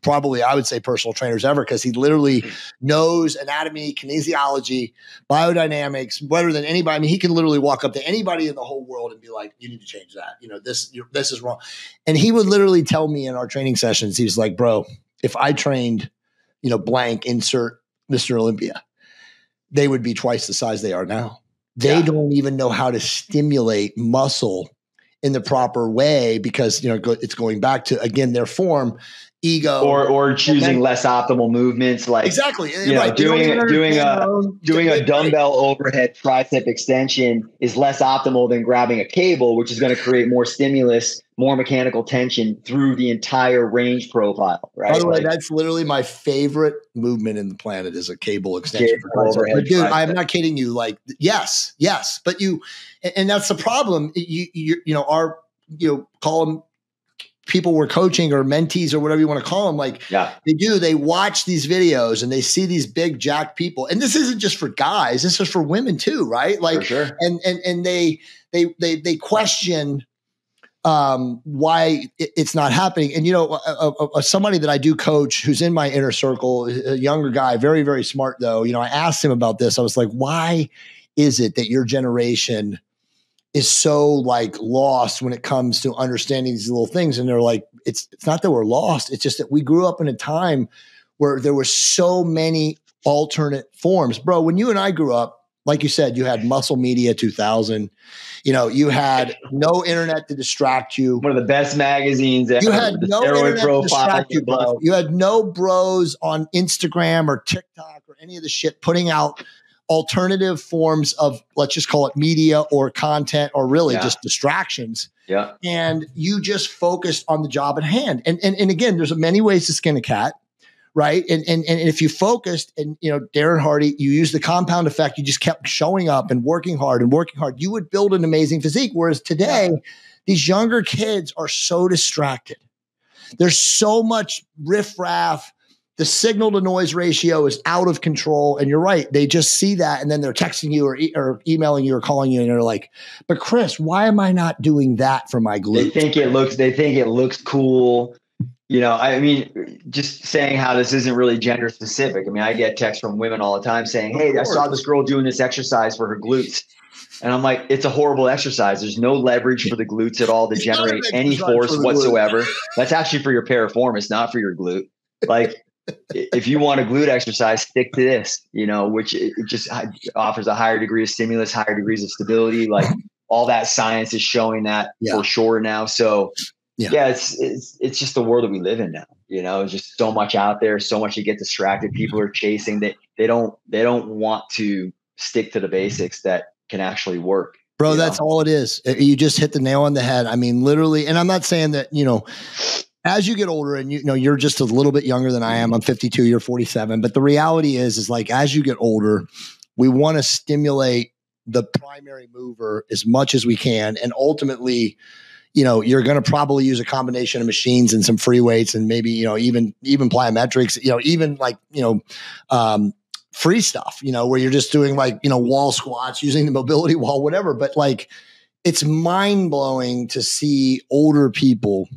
probably I would say, personal trainers ever, because he literally knows anatomy, kinesiology, biodynamics better than anybody. I mean, he can literally walk up to anybody in the whole world and be like, you need to change that. You know, this is wrong. And he would literally tell me in our training sessions, he was like, bro, if I trained, you know, blank, insert Mr. Olympia, they would be twice the size they are now. They don't even know how to stimulate muscle in the proper way because, you know, it's going back to, again, their form, ego. Or choosing less optimal movements. Like exactly. You know, doing a dumbbell overhead tricep extension is less optimal than grabbing a cable, which is going to create more stimulus, more mechanical tension through the entire range profile, right? By the way, that's literally my favorite movement in the planet is a cable extension. But dude, I'm not kidding you. Like, yes. But and that's the problem. Call them people we're coaching or mentees or whatever you want to call them. Like they watch these videos and they see these big jacked people. And this isn't just for guys. This is for women too, right? Like, for sure. And they question why it's not happening. And, you know, somebody that I do coach who's in my inner circle, a younger guy, very, very smart though. You know, I asked him about this. I was like, why is it that your generation is so like lost when it comes to understanding these little things? And they're like, it's not that we're lost. It's just that we grew up in a time where there were so many alternate forms, bro. When you and I grew up, like you said, you had Muscle Media 2000. You know, you had no internet to distract you. One of the best magazines ever. You had no internet to distract you, bro. You had no bros on Instagram or TikTok or any of the shit putting out alternative forms of, let's just call it media or content or really just distractions. Yeah. And you just focused on the job at hand. And again, there's many ways to skin a cat. Right. And if you focused and, you know, Darren Hardy, you use the compound effect, you just kept showing up and working hard, you would build an amazing physique. Whereas today, these younger kids are so distracted. There's so much riffraff. The signal to noise ratio is out of control. And you're right. They just see that. And then they're texting you or emailing you or calling you. And they're like, but Chris, why am I not doing that for my glutes? They think it looks cool. You know, I mean, just saying how this isn't really gender specific. I mean, I get texts from women all the time saying, hey, I saw this girl doing this exercise for her glutes. And I'm like, it's a horrible exercise. There's no leverage for the glutes at all to generate any force whatsoever. That's actually for your piriformis, not for your glute. Like, if you want a glute exercise, stick to this, you know, which it just offers a higher degree of stimulus, higher degrees of stability. Like, all that science is showing that for sure now. So Yeah, it's just the world that we live in now. You know, it's just so much out there, so much you get distracted. People are chasing that. They don't want to stick to the basics that can actually work. Bro, that's all it is. You just hit the nail on the head. I mean, literally. And I'm not saying that, you know, as you get older and, you know, you're just a little bit younger than I am. I'm 52, you're 47. But the reality is like, as you get older, we want to stimulate the primary mover as much as we can. And ultimately, you know, you're going to probably use a combination of machines and some free weights and maybe, you know, even plyometrics, you know, even like, you know, free stuff, you know, where you're just doing like, you know, wall squats using the mobility wall, whatever. But like, it's mind blowing to see older people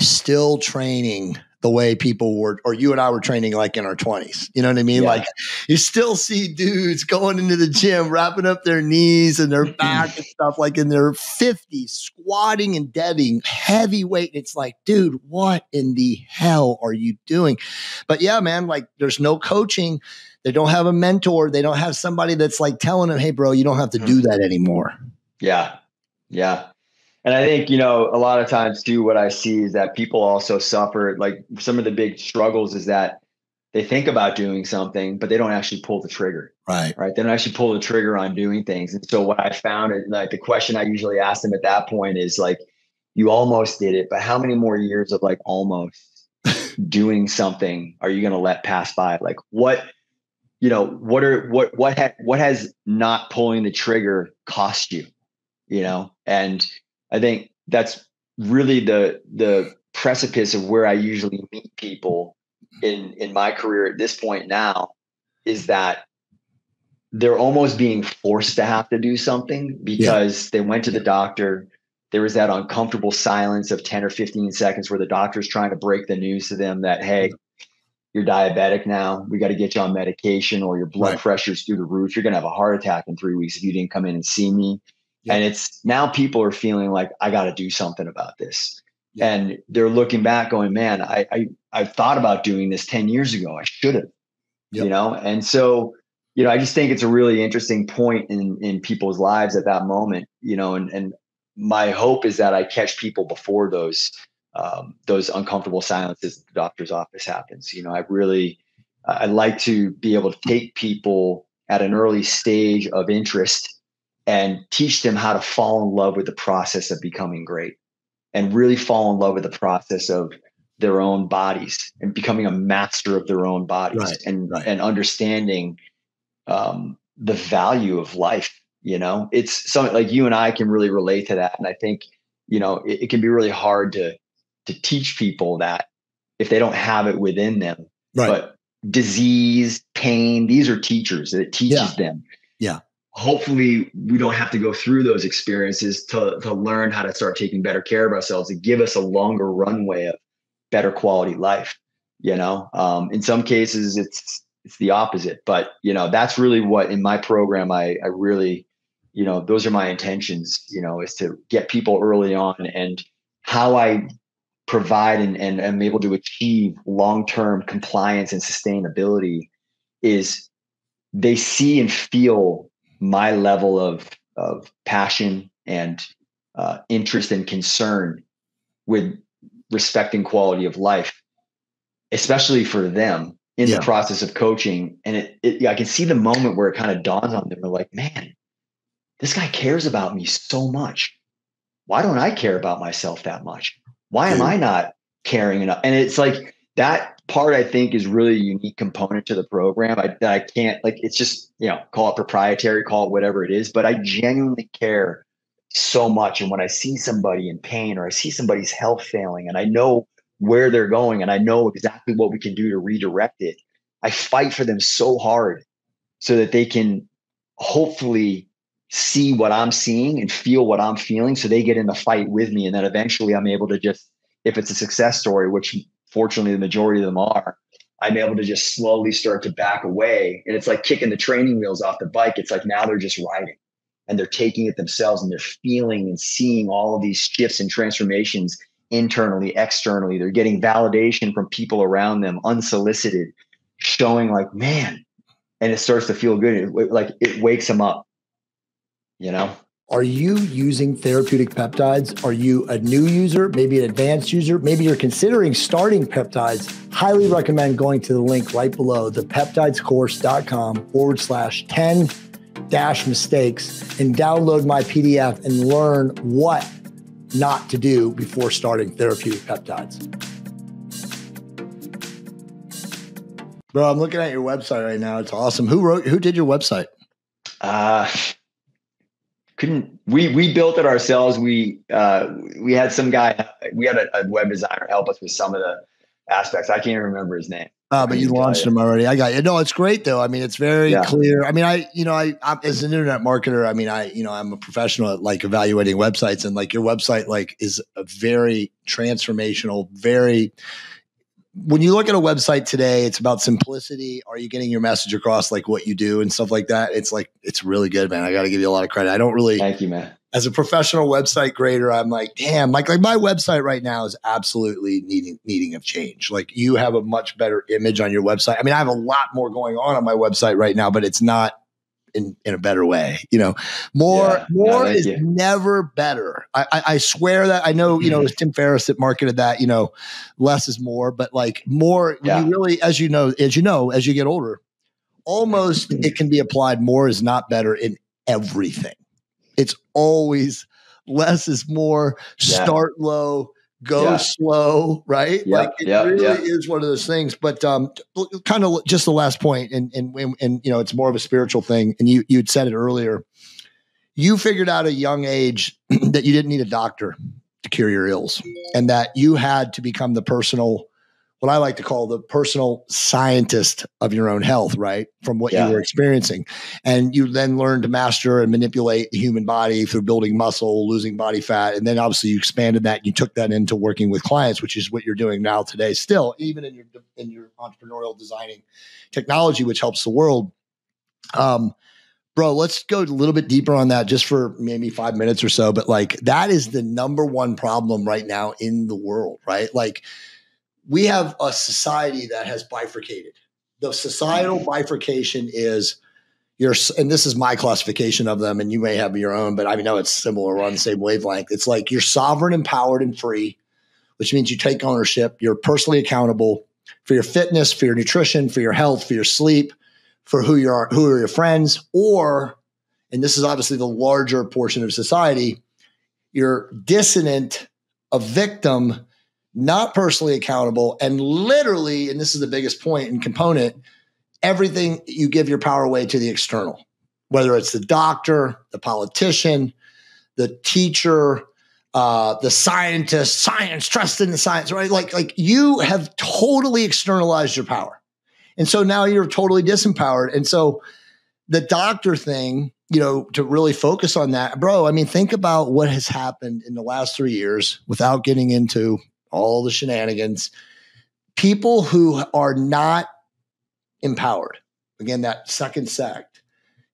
still training the way people were, or you and I were training like in our 20s. You know what I mean? Yeah. Like, you still see dudes going into the gym, wrapping up their knees and their back and stuff like in their 50s, squatting and deading heavy weight. It's like, dude, what in the hell are you doing? But yeah, man, like, there's no coaching. They don't have a mentor. They don't have somebody that's like telling them, hey, bro, you don't have to do that anymore. Yeah. Yeah. And I think, you know, a lot of times too, what I see is that people also suffer, like, some of the big struggles is that they think about doing something, but they don't actually pull the trigger. Right. They don't actually pull the trigger on doing things. And so what I found is, like, the question I usually ask them at that point is like, you almost did it, but how many more years of like almost doing something are you going to let pass by? Like what has not pulling the trigger cost you, you know? And I think that's really the precipice of where I usually meet people in my career at this point now, is that they're almost being forced to have to do something because they went to the doctor. There was that uncomfortable silence of 10 or 15 seconds where the doctor's trying to break the news to them that, hey, you're diabetic now. We got to get you on medication, or your blood pressure's through the roof. You're going to have a heart attack in 3 weeks if you didn't come in and see me. Yeah. And it's now people are feeling like, I got to do something about this. Yeah. And they're looking back going, man, I've thought about doing this 10 years ago. I should have, you know? And so, you know, I just think it's a really interesting point in people's lives at that moment, you know, and my hope is that I catch people before those uncomfortable silences at the doctor's office happens. You know, I'd like to be able to take people at an early stage of interest and teach them how to fall in love with the process of becoming great, and really fall in love with the process of their own bodies and becoming a master of their own bodies, and understanding the value of life. You know, it's something like you and I can really relate to that. And I think, you know, it can be really hard to teach people that if they don't have it within them, but disease, pain, these are teachers that it teaches them. Yeah. Hopefully we don't have to go through those experiences to learn how to start taking better care of ourselves and give us a longer runway of better quality life. You know, in some cases it's the opposite, but you know, that's really what in my program, I really, you know, those are my intentions, you know, is to get people early on, and how I provide and am able to achieve long-term compliance and sustainability is they see and feel my level of passion and interest and concern with respecting quality of life, especially for them, in the process of coaching. And I can see the moment where it kind of dawns on them. They're like, man, this guy cares about me so much. Why don't I care about myself that much? Why am I not caring enough? And it's like that part, I think, is really a unique component to the program. I can't, like, it's just, you know, call it proprietary, call it whatever it is, but I genuinely care so much. And when I see somebody in pain, or I see somebody's health failing, and I know where they're going, and I know exactly what we can do to redirect it, I fight for them so hard so that they can hopefully see what I'm seeing and feel what I'm feeling, so they get in the fight with me. And then eventually I'm able to just, if it's a success story, which fortunately the majority of them are, I'm able to just slowly start to back away. And it's like kicking the training wheels off the bike. It's like now they're just riding, and they're taking it themselves, and they're feeling and seeing all of these shifts and transformations internally, externally. They're getting validation from people around them, unsolicited, showing like, man, and it starts to feel good. It wakes them up, you know? Are you using therapeutic peptides? Are you a new user, maybe an advanced user? Maybe you're considering starting peptides. Highly recommend going to the link right below, thepeptidescourse.com/10-mistakes, and download my PDF and learn what not to do before starting therapeutic peptides. Bro, I'm looking at your website right now. It's awesome. Who did your website? We built it ourselves. We had some guy, we had a web designer help us with some of the aspects. I can't even remember his name. But you launched them already. I got you. No, it's great though. I mean, it's very clear. I mean, I, as an internet marketer, I mean, I'm a professional at like evaluating websites, and like your website, like is a very transformational, very, when you look at a website today, it's about simplicity. Are you getting your message across, like what you do and stuff like that? It's like, it's really good, man. I got to give you a lot of credit. I don't really, thank you, man. As a professional website grader, I'm like, damn, like my website right now is absolutely needing of change. Like you have a much better image on your website. I mean, I have a lot more going on my website right now, but it's not in a better way. You know, more is never better. I swear that. I know, you know, it was Tim Ferriss that marketed that, you know, less is more, but like more, you really, as you know, as you get older, almost it can be applied. More is not better in everything. It's always less is more, start low, go slow, right? Like it really is one of those things. But kind of just the last point, and you know, it's more of a spiritual thing. And you'd said it earlier. You figured out at a young age that you didn't need a doctor to cure your ills, and that you had to become the personal, what I like to call the personal scientist of your own health, right? From what you were experiencing. And you then learned to master and manipulate the human body through building muscle, losing body fat. And then obviously you expanded that and you took that into working with clients, which is what you're doing now today, still, even in your entrepreneurial designing technology, which helps the world. Bro, let's go a little bit deeper on that just for maybe 5 minutes or so. But like, that is the number one problem right now in the world, right? Like, we have a society that has bifurcated. The societal bifurcation is your, and this is my classification of them, and you may have your own, but I know it's similar. We're on the same wavelength. It's like you're sovereign, empowered, and free, which means you take ownership. You're personally accountable for your fitness, for your nutrition, for your health, for your sleep, for who you are, who are your friends, or, and this is obviously the larger portion of society, you're dissonant, a victim, not personally accountable, and literally, and this is the biggest point and component, everything you give your power away to the external, whether it's the doctor, the politician, the teacher, the scientist, science, trust in the science, right? Like you have totally externalized your power. And so now you're totally disempowered. And so the doctor thing, you know, to really focus on that, bro, I mean, think about what has happened in the last 3 years without getting into all the shenanigans, people who are not empowered, again, that second sect,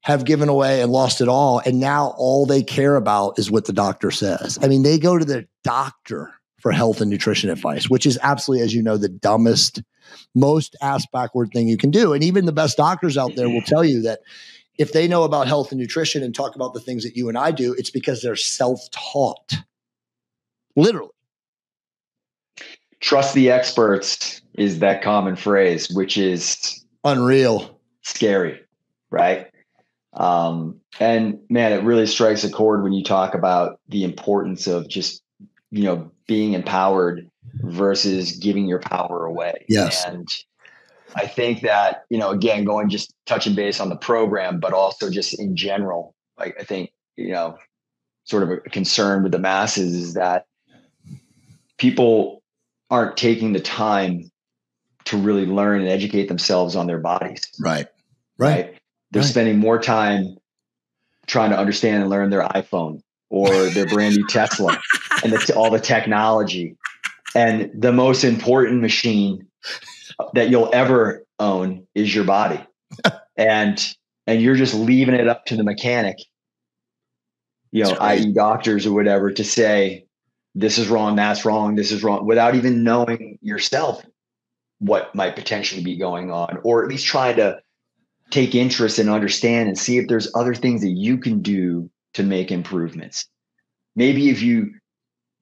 have given away and lost it all. And now all they care about is what the doctor says. I mean, they go to the doctor for health and nutrition advice, which is absolutely, as you know, the dumbest, most ass backward thing you can do. And even the best doctors out there will tell you that if they know about health and nutrition and talk about the things that you and I do, it's because they're self-taught, literally. Trust the experts is that common phrase, which is unreal, scary, right? And man, it really strikes a chord when you talk about the importance of just, you know, being empowered versus giving your power away. Yes. And I think that, you know, again, going just touching base on the program, but also just in general, like I think, you know, sort of a concern with the masses is that people aren't taking the time to really learn and educate themselves on their bodies. Right. They're spending more time trying to understand and learn their iPhone or their brand new Tesla and all the technology and the most important machine that you'll ever own is your body. and you're just leaving it up to the mechanic, you know, i.e. doctors or whatever, to say, this is wrong, that's wrong, this is wrong, without even knowing yourself what might potentially be going on, or at least try to take interest and understand and see if there's other things that you can do to make improvements. Maybe if you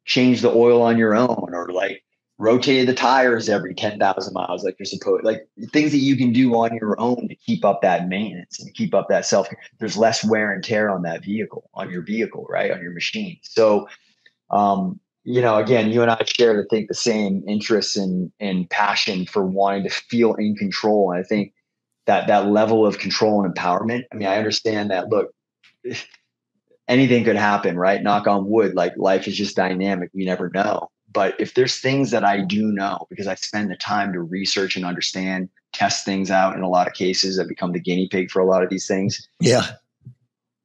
change the oil on your own, or like rotate the tires every 10,000 miles, like you're supposed, like things that you can do on your own to keep up that maintenance and keep up that self. There's less wear and tear on that vehicle, on your vehicle, right? On your machine. So, you know, again, you and I share, I think, the same interests and passion for wanting to feel in control. And I think that that level of control and empowerment, I mean, I understand that, look, anything could happen, right? Knock on wood, like life is just dynamic. You never know. But if there's things that I do know, because I spend the time to research and understand, test things out in a lot of cases, I become the guinea pig for a lot of these things. Yeah.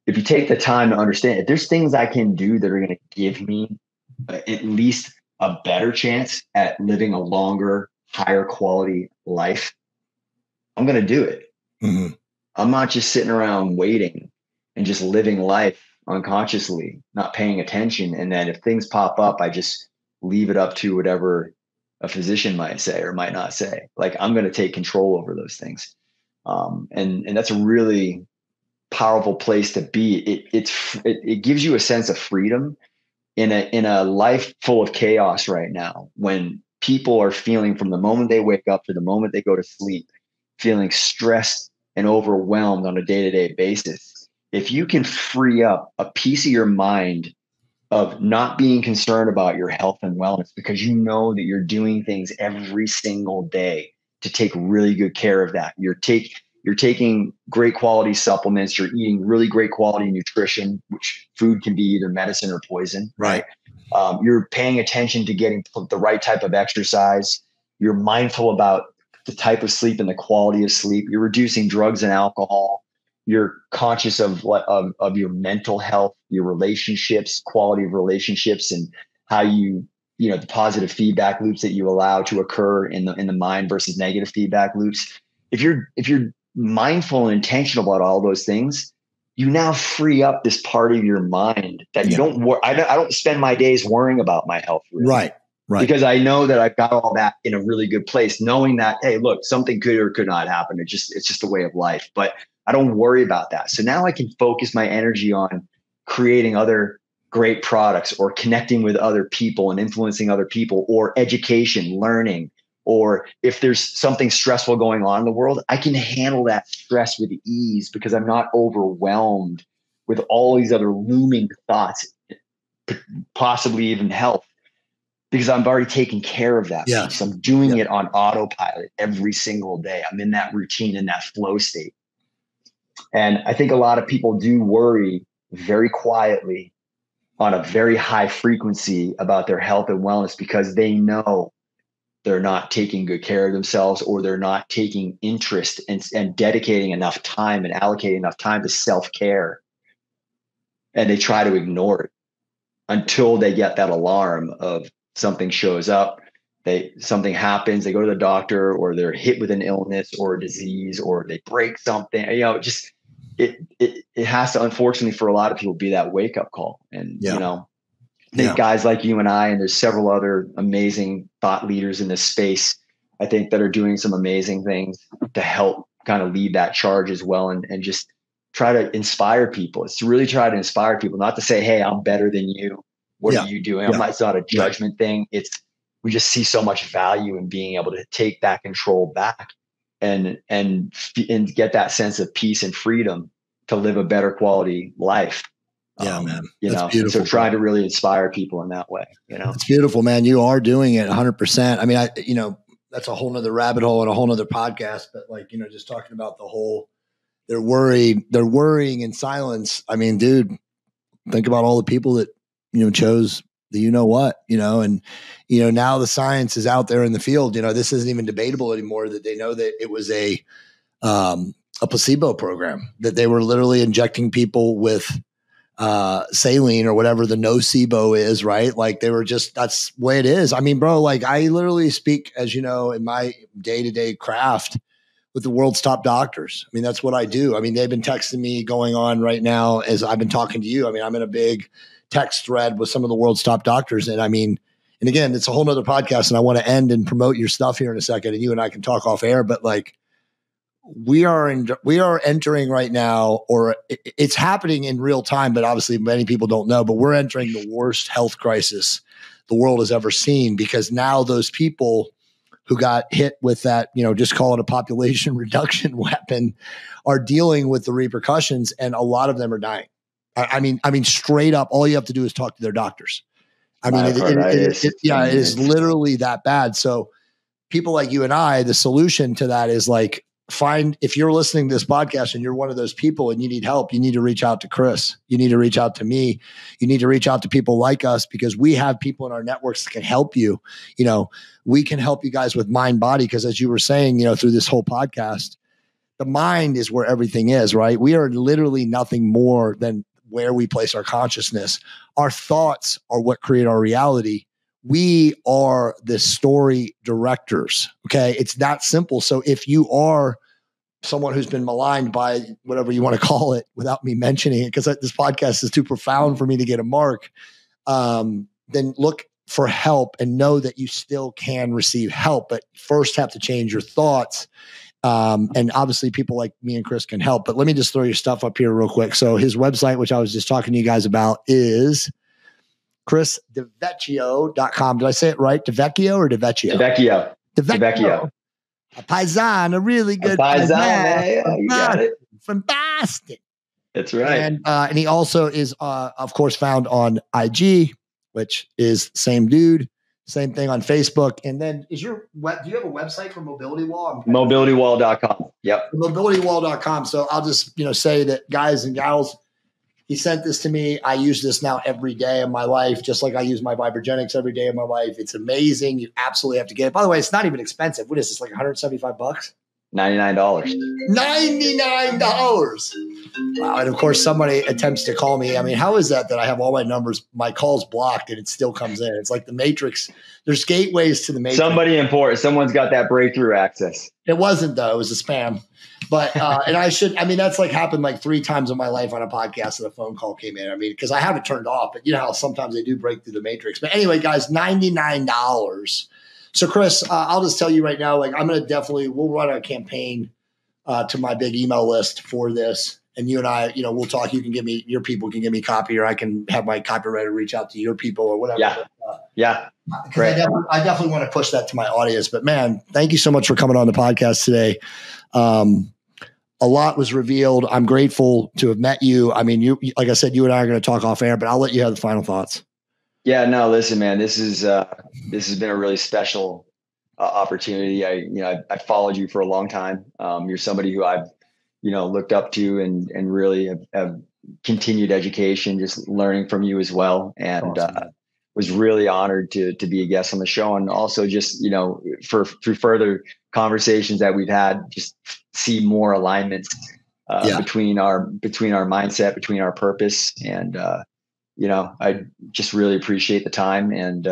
If you take the time to understand it, there's things I can do that are going to give me at least a better chance at living a longer, higher quality life, I'm going to do it. Mm-hmm. I'm not just sitting around waiting and just living life unconsciously, not paying attention. And then if things pop up, I just leave it up to whatever a physician might say or might not say. Like, I'm going to take control over those things. And that's a really powerful place to be. It gives you a sense of freedom in a life full of chaos right now, when people are feeling, from the moment they wake up to the moment they go to sleep, feeling stressed and overwhelmed on a day-to-day basis. If you can free up a piece of your mind of not being concerned about your health and wellness, because you know that you're doing things every single day to take really good care of that. You're taking great quality supplements. You're eating really great quality nutrition, which food can be either medicine or poison, right? You're paying attention to getting the right type of exercise. You're mindful about the type of sleep and the quality of sleep. You're reducing drugs and alcohol. You're conscious of your mental health, your relationships, quality of relationships, and how you know, the positive feedback loops that you allow to occur in the mind versus negative feedback loops. If you're mindful and intentional about all those things, you now free up this part of your mind that you don't worry. I don't spend my days worrying about my health. Really. Right. Because I know that I've got all that in a really good place, knowing that, hey, look, something could or could not happen. It's just a way of life, but I don't worry about that. So now I can focus my energy on creating other great products, or connecting with other people and influencing other people, or education, learning, or if there's something stressful going on in the world, I can handle that stress with ease because I'm not overwhelmed with all these other looming thoughts, possibly even health, because I'm already taking care of that. Yeah. So I'm doing it on autopilot every single day. I'm in that routine, in that flow state. And I think a lot of people do worry very quietly on a very high frequency about their health and wellness because they know they're not taking good care of themselves, or they're not taking interest and dedicating enough time and allocating enough time to self-care. And they try to ignore it until they get that alarm of something shows up. Something happens, they go to the doctor, or they're hit with an illness or a disease, or they break something. You know, just it has to, unfortunately, for a lot of people, be that wake up call. And you know, I think guys like you and I, and there's several other amazing thought leaders in this space, I think, that are doing some amazing things to help kind of lead that charge as well, and just try to inspire people. It's to really try to inspire people, not to say, hey, I'm better than you. What are you doing? It's not a judgment thing. We just see so much value in being able to take that control back and get that sense of peace and freedom to live a better quality life. Yeah, man. You know, so trying to really inspire people in that way, you know. It's beautiful, man. You are doing it 100%. I mean, you know, that's a whole nother rabbit hole and a whole nother podcast, but like, you know, just talking about the whole, they're worrying in silence. I mean, dude, think about all the people that, you know, chose the you know what, you know, and, you know, now the science is out there in the field. You know, this isn't even debatable anymore, that they know that it was a placebo program, that they were literally injecting people with saline or whatever the nocebo is, right? Like they were just, that's the way it is. I mean, bro, like I literally speak, as you know, in my day-to-day craft with the world's top doctors. I mean, that's what I do. I mean, they've been texting me going on right now as I've been talking to you. I mean, I'm in a big text thread with some of the world's top doctors. And I mean, and again, it's a whole nother podcast, and I want to end and promote your stuff here in a second, and you and I can talk off air, but like we are entering right now, or it's happening in real time, but obviously many people don't know, but we're entering the worst health crisis the world has ever seen, because now those people who got hit with that, you know, just call it a population reduction weapon, are dealing with the repercussions, and a lot of them are dying. I mean, straight up, all you have to do is talk to their doctors. I mean, it is literally that bad. So people like you and I, the solution to that is like, if you're listening to this podcast and you're one of those people and you need help, you need to reach out to Chris. You need to reach out to me. You need to reach out to people like us, because we have people in our networks that can help you. You know, we can help you guys with mind body. Cause as you were saying, you know, through this whole podcast, the mind is where everything is, right? We are literally nothing more than where we place our consciousness. Our thoughts are what create our reality. We are the story directors, okay? It's that simple. So if you are someone who's been maligned by whatever you want to call it, without me mentioning it, because this podcast is too profound for me to get a mark, then look for help and know that you still can receive help, but first have to change your thoughts. And obviously people like me and Chris can help, but let me just throw your stuff up here real quick. So his website, which I was just talking to you guys about, is ChrisDiVecchio.com. Did I say it right? DiVecchio or DiVecchio? DiVecchio. A paisan, a really good paisan. From Boston. That's right. And he also is, of course, found on IG, which is same dude. Same thing on Facebook. And then is your web, do you have a website for Mobility Wall? Mobilitywall.com. Yep. Mobilitywall.com. So I'll just, say that guys and gals, he sent this to me. I use this now every day of my life, just like I use my Vibragenics every day of my life. It's amazing. You absolutely have to get it. By the way, it's not even expensive. What is this? Like $175? $99. $99. Wow. And of course, somebody attempts to call me. I mean, how is that I have all my numbers, my calls blocked, and it still comes in? It's like the Matrix. There's gateways to the Matrix. Somebody important. Someone's got that breakthrough access. It wasn't, though. It was a spam. But, and that's happened like 3 times in my life on a podcast that a phone call came in. I mean, because I have it turned off, but you know how sometimes they do break through the Matrix. But anyway, guys, $99. So Chris, I'll just tell you right now, I'm going to we'll run a campaign to my big email list for this. And you and I, we'll talk, your people can give me copy, or I can have my copywriter reach out to your people or whatever. Yeah. Great. I definitely want to push that to my audience, but man, thank you so much for coming on the podcast today. A lot was revealed. I'm grateful to have met you. I mean, like I said, you and I are going to talk off air, but I'll let you have the final thoughts. Yeah, no, listen, man, this has been a really special opportunity. I followed you for a long time. You're somebody who I've, looked up to and really have continued education, just learning from you as well. And awesome. Was really honored to be a guest on the show. And also just, through further conversations that we've had, just see more alignments between our mindset, between our purpose, and, I just really appreciate the time, and,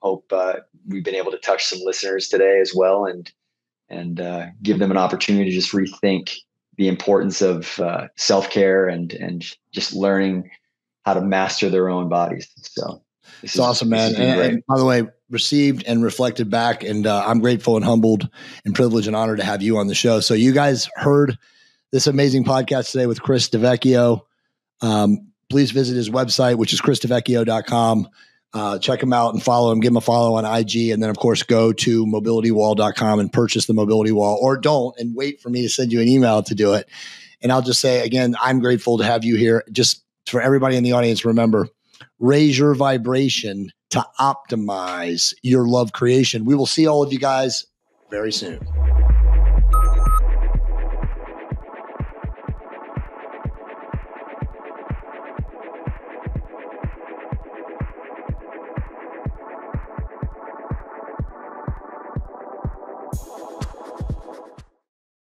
hope we've been able to touch some listeners today as well, and give them an opportunity to just rethink the importance of self-care and just learning how to master their own bodies. So it's awesome, man. And by the way, received and reflected back. And I'm grateful and humbled and privileged and honored to have you on the show. So you guys heard this amazing podcast today with Chris DiVecchio. Please visit his website, which is ChrisDiVecchio.com. Check him out and follow him. Give him a follow on IG. And then, of course, go to mobilitywall.com and purchase the Mobility Wall, or don't, and wait for me to send you an email to do it. And I'll just say, again, I'm grateful to have you here. Just for everybody in the audience, remember, raise your vibration to optimize your love creation. We will see all of you guys very soon.